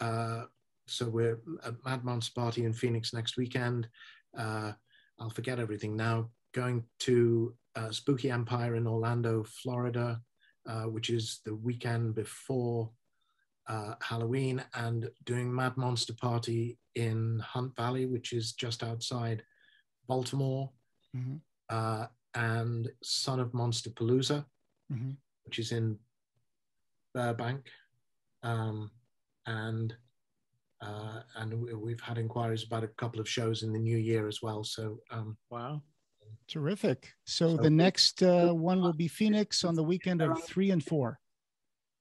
uh, so we're at Mad Monster Party in Phoenix next weekend. Uh, I'll forget everything now. Going to uh, Spooky Empire in Orlando, Florida, uh, which is the weekend before Uh, Halloween, and doing Mad Monster Party in Hunt Valley, which is just outside Baltimore, mm-hmm. uh, and Son of Monster Palooza, mm-hmm. which is in Burbank, um, and uh, and we've had inquiries about a couple of shows in the new year as well. So um, wow, terrific! So, so the next uh, one will be Phoenix on the weekend of three and four.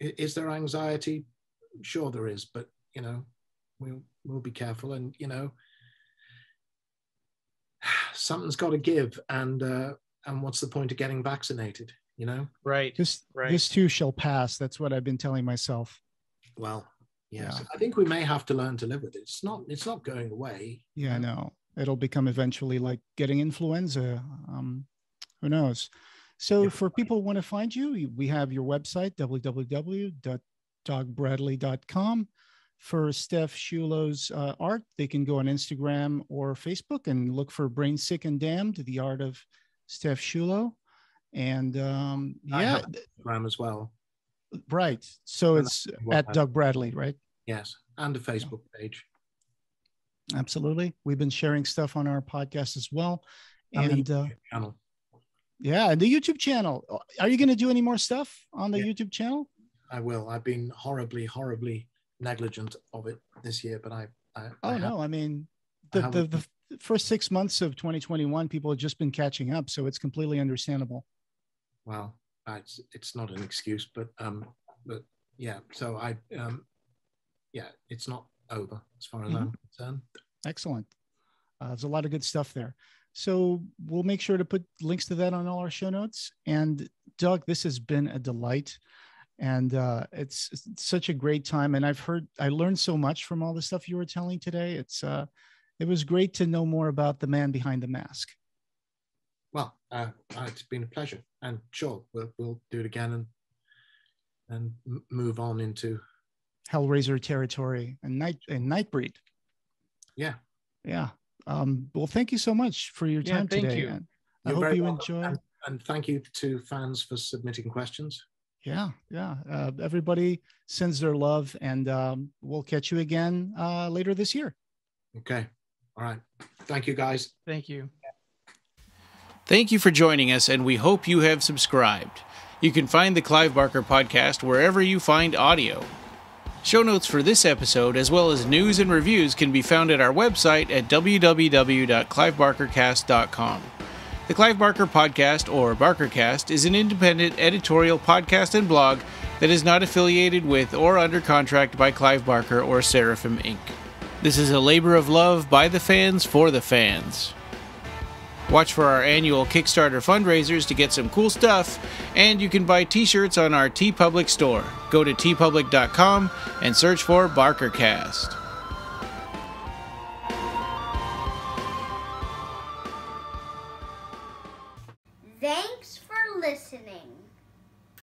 Is there anxiety? Sure there is, but you know, we will be careful, and, you know, something's got to give. And, uh, and what's the point of getting vaccinated, you know? Right. This, right. This too shall pass. That's what I've been telling myself. Well, yes. Yeah. I think we may have to learn to live with it. It's not, it's not going away. Yeah, I know. It'll become eventually like getting influenza. Um, who knows? So yeah. For people who want to find you, we have your website, w w w dot doc bradley dot com. For Steph Shulo's uh, art, they can go on Instagram or Facebook and look for Brain Sick and Damned, the art of Steph Shulo. And um, yeah. Instagram as well. Right. So and it's at I, Doc Bradley, right? Yes. And a Facebook yeah. page. Absolutely. We've been sharing stuff on our podcast as well. And, and the uh, channel. Yeah, the YouTube channel. Are you going to do any more stuff on the yeah, YouTube channel? I will. I've been horribly, horribly negligent of it this year, but I, I oh I no, I mean, the, I the, the first six months of twenty twenty-one, people have just been catching up. So it's completely understandable. Well, it's, it's not an excuse, but, um, but yeah, so I, um, yeah, it's not over as far as mm-hmm. I'm concerned. Excellent. Uh, there's a lot of good stuff there. So we'll make sure to put links to that on all our show notes. And Doug, this has been a delight. And uh, it's, it's such a great time. And I've heard, I learned so much from all the stuff you were telling today. It's, uh, it was great to know more about the man behind the mask. Well, uh, it's been a pleasure, and sure, we'll, we'll do it again and, and move on into Hellraiser territory and night and Nightbreed. Yeah. Yeah. Um, well, thank you so much for your time yeah, thank today. You. And I You're hope you welcome. enjoy. And, and thank you to fans for submitting questions. Yeah, yeah. Uh, everybody sends their love, and um, we'll catch you again uh, later this year. Okay. All right. Thank you, guys. Thank you. Thank you for joining us, and we hope you have subscribed. You can find the Clive Barker Podcast wherever you find audio. Show notes for this episode, as well as news and reviews, can be found at our website at w w w dot clive barker cast dot com. The Clive Barker Podcast, or BarkerCast, is an independent editorial podcast and blog that is not affiliated with or under contract by Clive Barker or Seraphim Incorporated. This is a labor of love by the fans for the fans. Watch for our annual Kickstarter fundraisers to get some cool stuff, and you can buy t-shirts on our TeePublic store. Go to tee public dot com and search for BarkerCast. Thanks for listening.